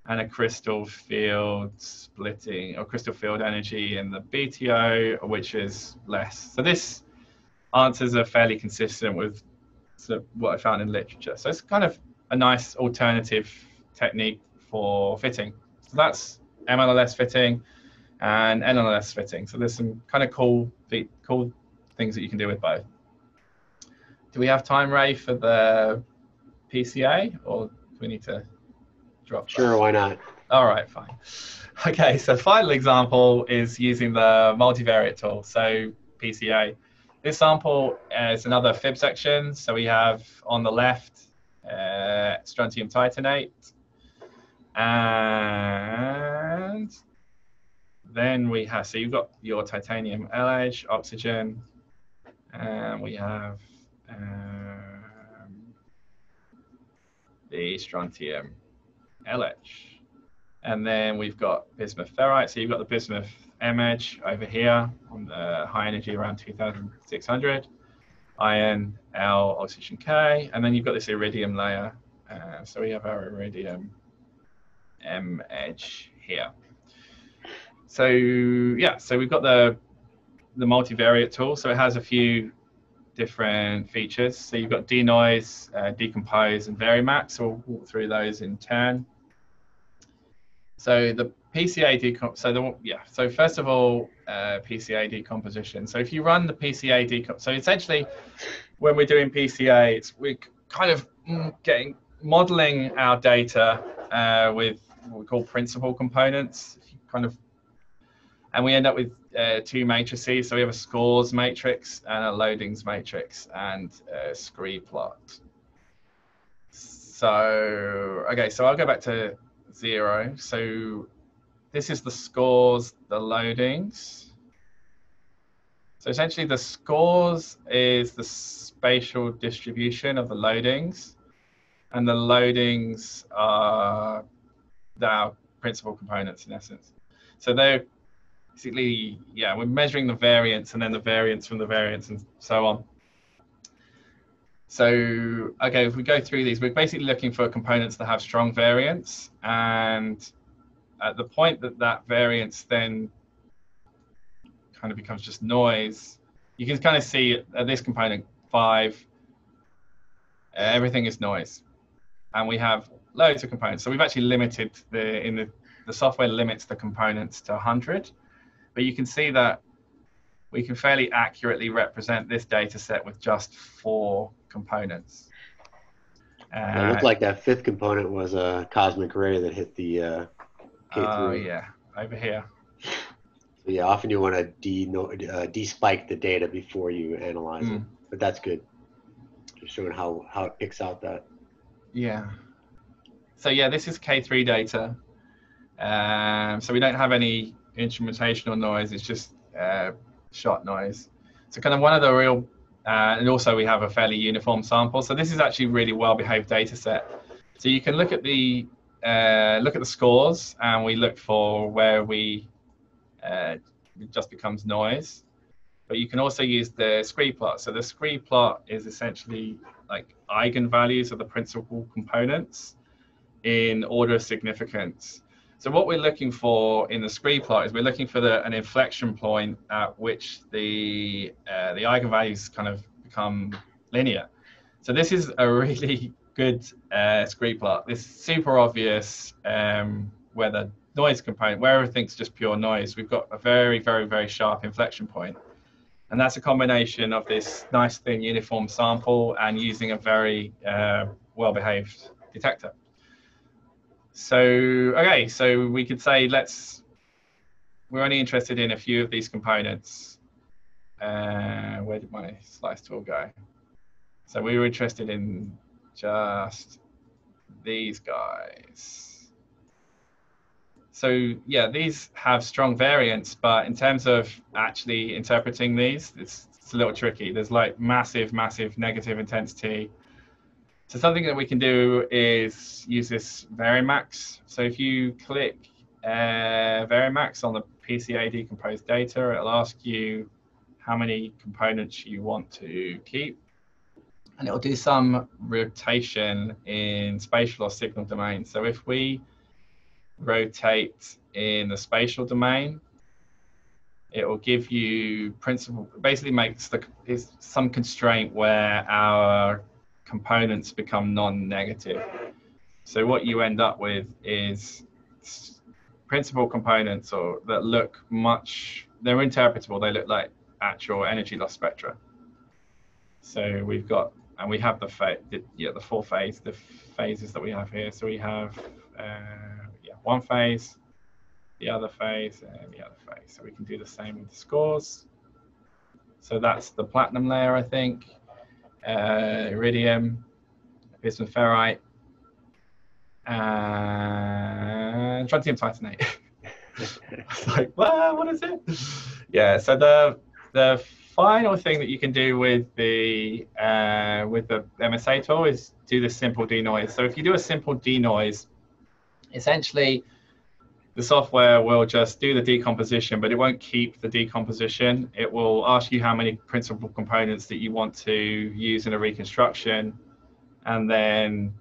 and a crystal field splitting or crystal field energy in the B T O, which is less. So this answers are fairly consistent with sort of what I found in literature. So it's kind of a nice alternative technique for fitting. So that's M L L S fitting and N L L S fitting. So there's some kind of cool, cool things that you can do with both. Do we have time, Ray, for the P C A, or do we need to drop? Sure, why not? All right, fine. Okay, so final example is using the multivariate tool, so P C A. This sample is another F I B section. So we have on the left uh, strontium titanate, and then we have, so you've got your titanium alloy, oxygen, and we have um, the strontium L H, and then we've got bismuth ferrite. So you've got the bismuth M H over here on the high energy around two thousand six hundred, iron L, oxygen K, and then you've got this iridium layer. Uh, so we have our iridium M H here. So yeah, so we've got the the multivariate tool. So it has a few different features. So you've got denoise, uh, decompose, and VariMax. So we'll walk through those in turn. So the P C A decomp. So the yeah. So first of all, uh, P C A decomposition. So if you run the P C A decomp. So essentially, when we're doing P C A, it's we're kind of getting modeling our data uh, with what we call principal components. Kind of, and we end up with uh, two matrices. So we have a scores matrix and a loadings matrix and a scree plot. So okay. So I'll go back to zero. So this is the scores, the loadings. So essentially the scores is the spatial distribution of the loadings, and the loadings are our principal components in essence. So they're basically, yeah, we're measuring the variance and then the variance from the variance and so on. So, okay, if we go through these, we're basically looking for components that have strong variance. And at the point that that variance then kind of becomes just noise, you can kind of see at this component five, everything is noise. And we have loads of components. So we've actually limited the, in the, the software limits the components to one hundred. But you can see that we can fairly accurately represent this data set with just four components. Uh, it looked like that fifth component was a cosmic ray that hit the uh, K three. Oh, yeah, over here. So, yeah, often you want to de uh, de-spike the data before you analyze mm. it, but that's good. Just showing how, how it picks out that. Yeah. So, yeah, this is K three data. Um, so we don't have any instrumentational noise, it's just uh, shot noise. So kind of one of the real, uh, and also we have a fairly uniform sample. So this is actually really well-behaved data set. So you can look at the uh, look at the scores, and we look for where we uh, it just becomes noise. But you can also use the scree plot. So the scree plot is essentially like eigenvalues of the principal components in order of significance. So what we're looking for in the scree plot is we're looking for the, an inflection point at which the uh, the eigenvalues kind of become linear. So this is a really good uh, scree plot. It's super obvious um, where the noise component, where everything's just pure noise. We've got a very, very, very sharp inflection point. And that's a combination of this nice thin uniform sample and using a very uh, well-behaved detector. So, okay, so we could say let's, we're only interested in a few of these components. Uh, where did my slice tool go? So we were interested in just these guys. So yeah, these have strong variance, but in terms of actually interpreting these, it's, it's a little tricky. There's like massive, massive negative intensity. So something that we can do is use this VariMax. So if you click uh, VariMax on the P C A decomposed data, it'll ask you how many components you want to keep. And it'll do some rotation in spatial or signal domain. So if we rotate in the spatial domain, it will give you principal, basically makes the, is some constraint where our components become non-negative. So what you end up with is principal components or that look much, they're interpretable, they look like actual energy loss spectra. So we've got, and we have the, the, yeah, the four phase, the phases that we have here. So we have uh, yeah, one phase, the other phase, and the other phase. So we can do the same with the scores. So that's the platinum layer, I think. Uh, iridium, bismuth ferrite, and strontium titanate. It's like, well, what is it? Yeah. So the the final thing that you can do with the uh, with the M S A tool is do the simple denoise. So if you do a simple denoise, essentially the software will just do the decomposition, but it won't keep the decomposition. It will ask you how many principal components that you want to use in a reconstruction, and then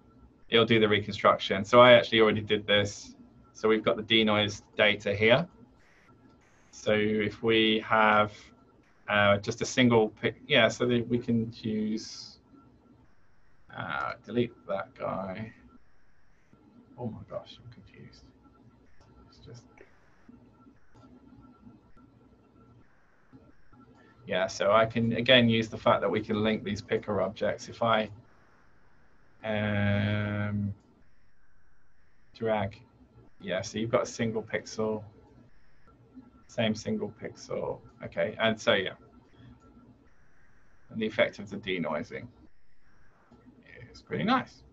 it'll do the reconstruction. So I actually already did this. So we've got the denoise data here. So if we have uh, just a single pick, yeah, so that we can choose, uh, delete that guy. Oh my gosh, I'm confused. Yeah, so I can again use the fact that we can link these picker objects. If I um, drag, yeah, so you've got a single pixel, same single pixel. Okay, and so yeah, and the effect of the denoising is pretty nice.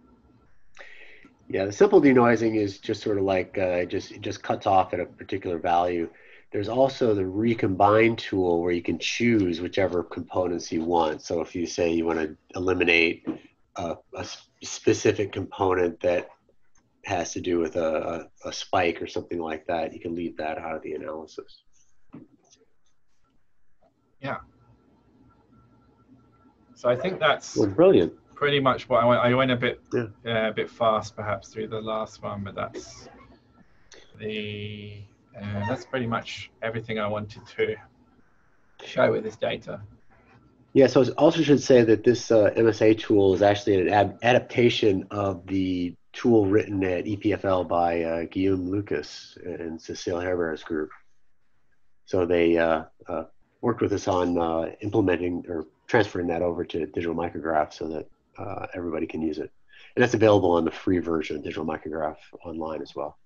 Yeah, the simple denoising is just sort of like uh, just it just cuts off at a particular value. There's also the recombine tool where you can choose whichever components you want. So if you say you want to eliminate a, a specific component that has to do with a, a, a spike or something like that, you can leave that out of the analysis. Yeah. So I think that's well, brilliant. Pretty much what I went. I went a bit yeah. uh, a bit fast perhaps through the last one, but that's the... Uh, that's pretty much everything I wanted to show with this data. Yeah, so I also should say that this uh, M S A tool is actually an ad adaptation of the tool written at E P F L by uh, Guillaume Lucas and Cecile Herreras group. So they uh, uh, worked with us on uh, implementing or transferring that over to Digital Micrograph so that uh, everybody can use it. And that's available on the free version of Digital Micrograph online as well.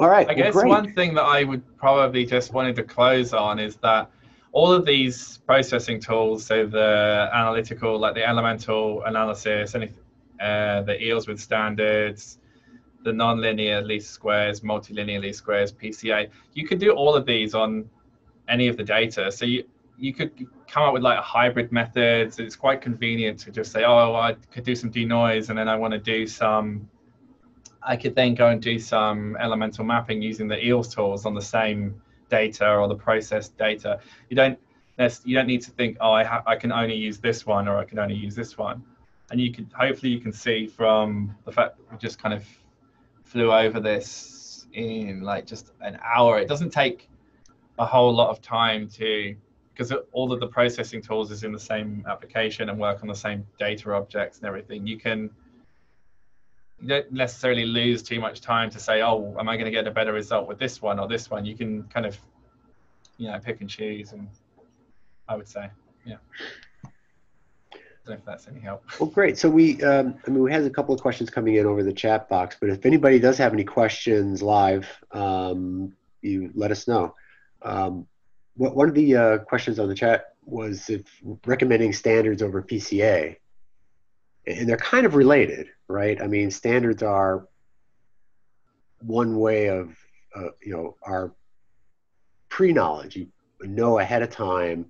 All right, I guess well, one thing that I would probably just wanted to close on is that all of these processing tools, so the analytical, like the elemental analysis, any, uh, the E E Ls with standards, the nonlinear least squares, multilinear least squares, P C A, you could do all of these on any of the data. So you, you could come up with like a hybrid method. So it's quite convenient to just say, oh, I could do some denoise and then I want to do some I could then go and do some elemental mapping using the E E Ls tools on the same data or the processed data. You don't you don't need to think, oh, I, ha I can only use this one or I can only use this one. And you can hopefully you can see from the fact that we just kind of flew over this in like just an hour. It doesn't take a whole lot of time to because all of the processing tools is in the same application and work on the same data objects and everything. You can. You don't necessarily lose too much time to say, oh, am I going to get a better result with this one or this one? You can kind of, you know, pick and choose, and I would say, yeah. I don't know if that's any help. Well, great. So we, um, I mean, we had a couple of questions coming in over the chat box, but if anybody does have any questions live, um, you let us know. Um, what, one of the uh, questions on the chat was if recommending standards over P C A. And they're kind of related, right? I mean, standards are one way of, uh, you know, our pre-knowledge. You know ahead of time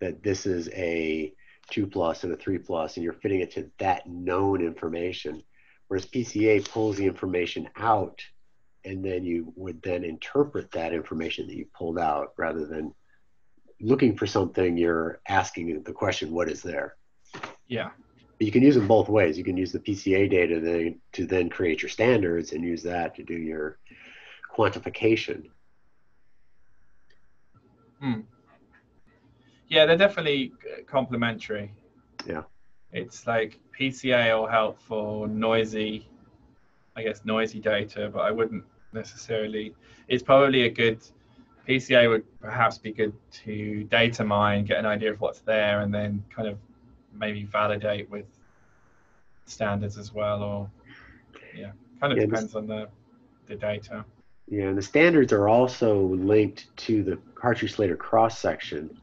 that this is a two plus and a three plus, and you're fitting it to that known information. Whereas P C A pulls the information out, and then you would then interpret that information that you pulled out, rather than looking for something. You're asking the question, "What is there?" Yeah. But you can use them both ways. You can use the P C A data to, to then create your standards and use that to do your quantification. Hmm. Yeah, they're definitely complementary. Yeah. It's like P C A will help for noisy, I guess, noisy data, but I wouldn't necessarily. It's probably a good, P C A would perhaps be good to data mine, get an idea of what's there, and then kind of maybe validate with standards as well, or yeah, kind of yeah, depends the, on the, the data. Yeah, and the standards are also linked to the Hartree-Slater cross-section.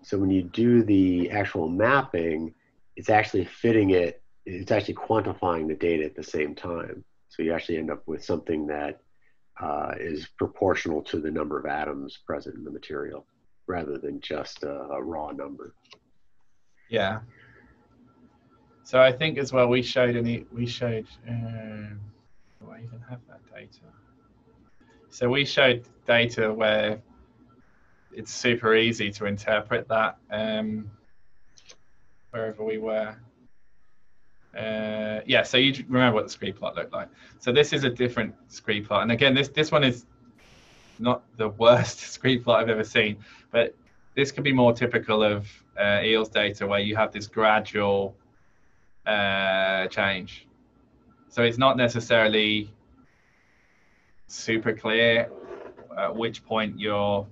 So when you do the actual mapping, it's actually fitting it, it's actually quantifying the data at the same time. So you actually end up with something that uh, is proportional to the number of atoms present in the material, rather than just a, a raw number. Yeah. So I think as well, we showed any, we showed, um, do I even have that data? So we showed data where it's super easy to interpret that um, wherever we were. Uh, yeah, so you remember what the scree plot looked like. So this is a different scree plot. And again, this, this one is not the worst scree plot I've ever seen, but this could be more typical of uh, E E Ls data where you have this gradual uh change, so it's not necessarily super clear at which point you're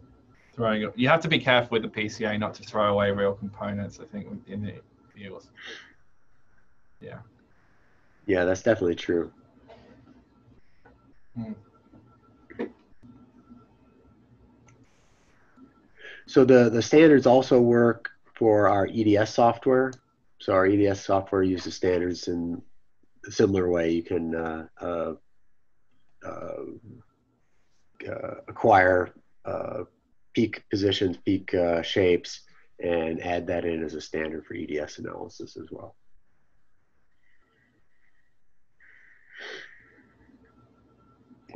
throwing it. You have to be careful with the P C A not to throw away real components, I think, in the E E Ls. Yeah. Yeah, that's definitely true. Hmm. So the, the standards also work for our E D S software. So our E D S software uses standards in a similar way. You can uh, uh, uh, uh, acquire uh, peak positions, peak uh, shapes, and add that in as a standard for E D S analysis as well.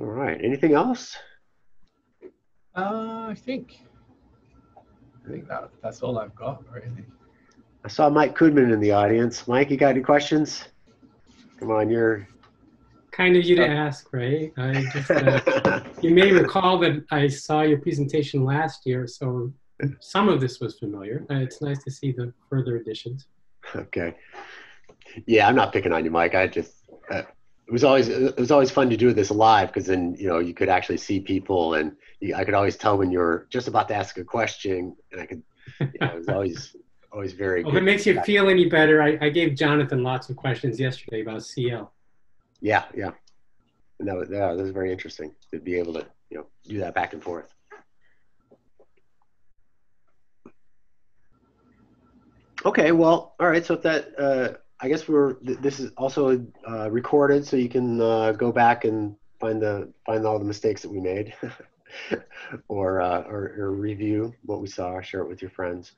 All right, anything else? Uh, I think I think that, that's all I've got, really. I saw Mike Koodman in the audience. Mike, you got any questions? Come on, you're... Kind of you to ask, Ray. I just, uh, you may recall that I saw your presentation last year, so some of this was familiar. Uh, it's nice to see the further additions. Okay. Yeah, I'm not picking on you, Mike. I just... Uh, It was always it was always fun to do this live, because then you know you could actually see people, and you, I could always tell when you're just about to ask a question, and I could, you know, it was always always very. Well, good. If it makes you feel any better, I, I gave Jonathan lots of questions yesterday about C L. Yeah, yeah, and that was, yeah, that was very interesting to be able to you know do that back and forth. Okay, well, all right. So if that. Uh, I guess we're. This is also uh, recorded, so you can uh, go back and find the find all the mistakes that we made, or, uh, or or review what we saw, share it with your friends,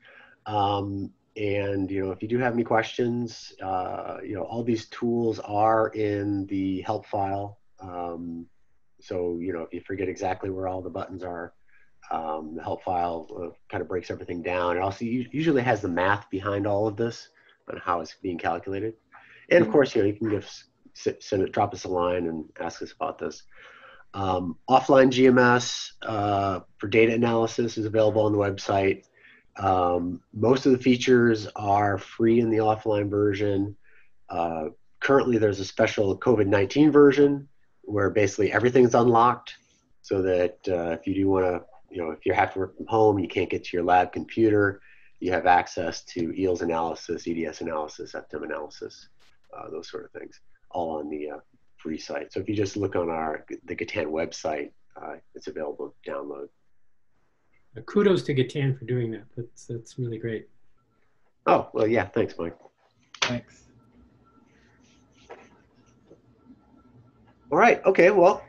um, and you know if you do have any questions, uh, you know all these tools are in the help file. Um, so you know if you forget exactly where all the buttons are, um, the help file uh, kind of breaks everything down. It also usually has the math behind all of this, on how it's being calculated, and of course, you know, you can give, send it, drop us a line and ask us about this. Um, offline G M S uh, for data analysis is available on the website. Um, most of the features are free in the offline version. Uh, currently, there's a special COVID nineteen version where basically everything's unlocked, so that uh, if you do want to, you know, if you have to work from home, you can't get to your lab computer, you have access to E E Ls analysis, E D S analysis, F T E M analysis, uh, those sort of things, all on the uh, free site. So if you just look on our the Gatan website, uh, it's available to download. Kudos to Gatan for doing that. That's, that's really great. Oh, well, yeah, thanks, Mike. Thanks. All right, okay, well,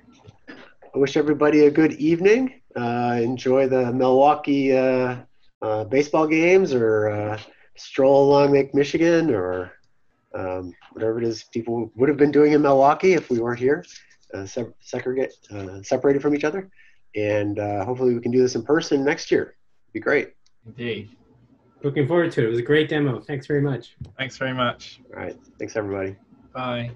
I wish everybody a good evening. Uh, enjoy the Milwaukee uh, Uh, baseball games, or uh, stroll along Lake Michigan, or um, whatever it is people would have been doing in Milwaukee if we weren't here, uh, se segregate, uh, separated from each other. And uh, hopefully we can do this in person next year. It'd be great. Indeed. Looking forward to it. It was a great demo. Thanks very much. Thanks very much. All right. Thanks, everybody. Bye.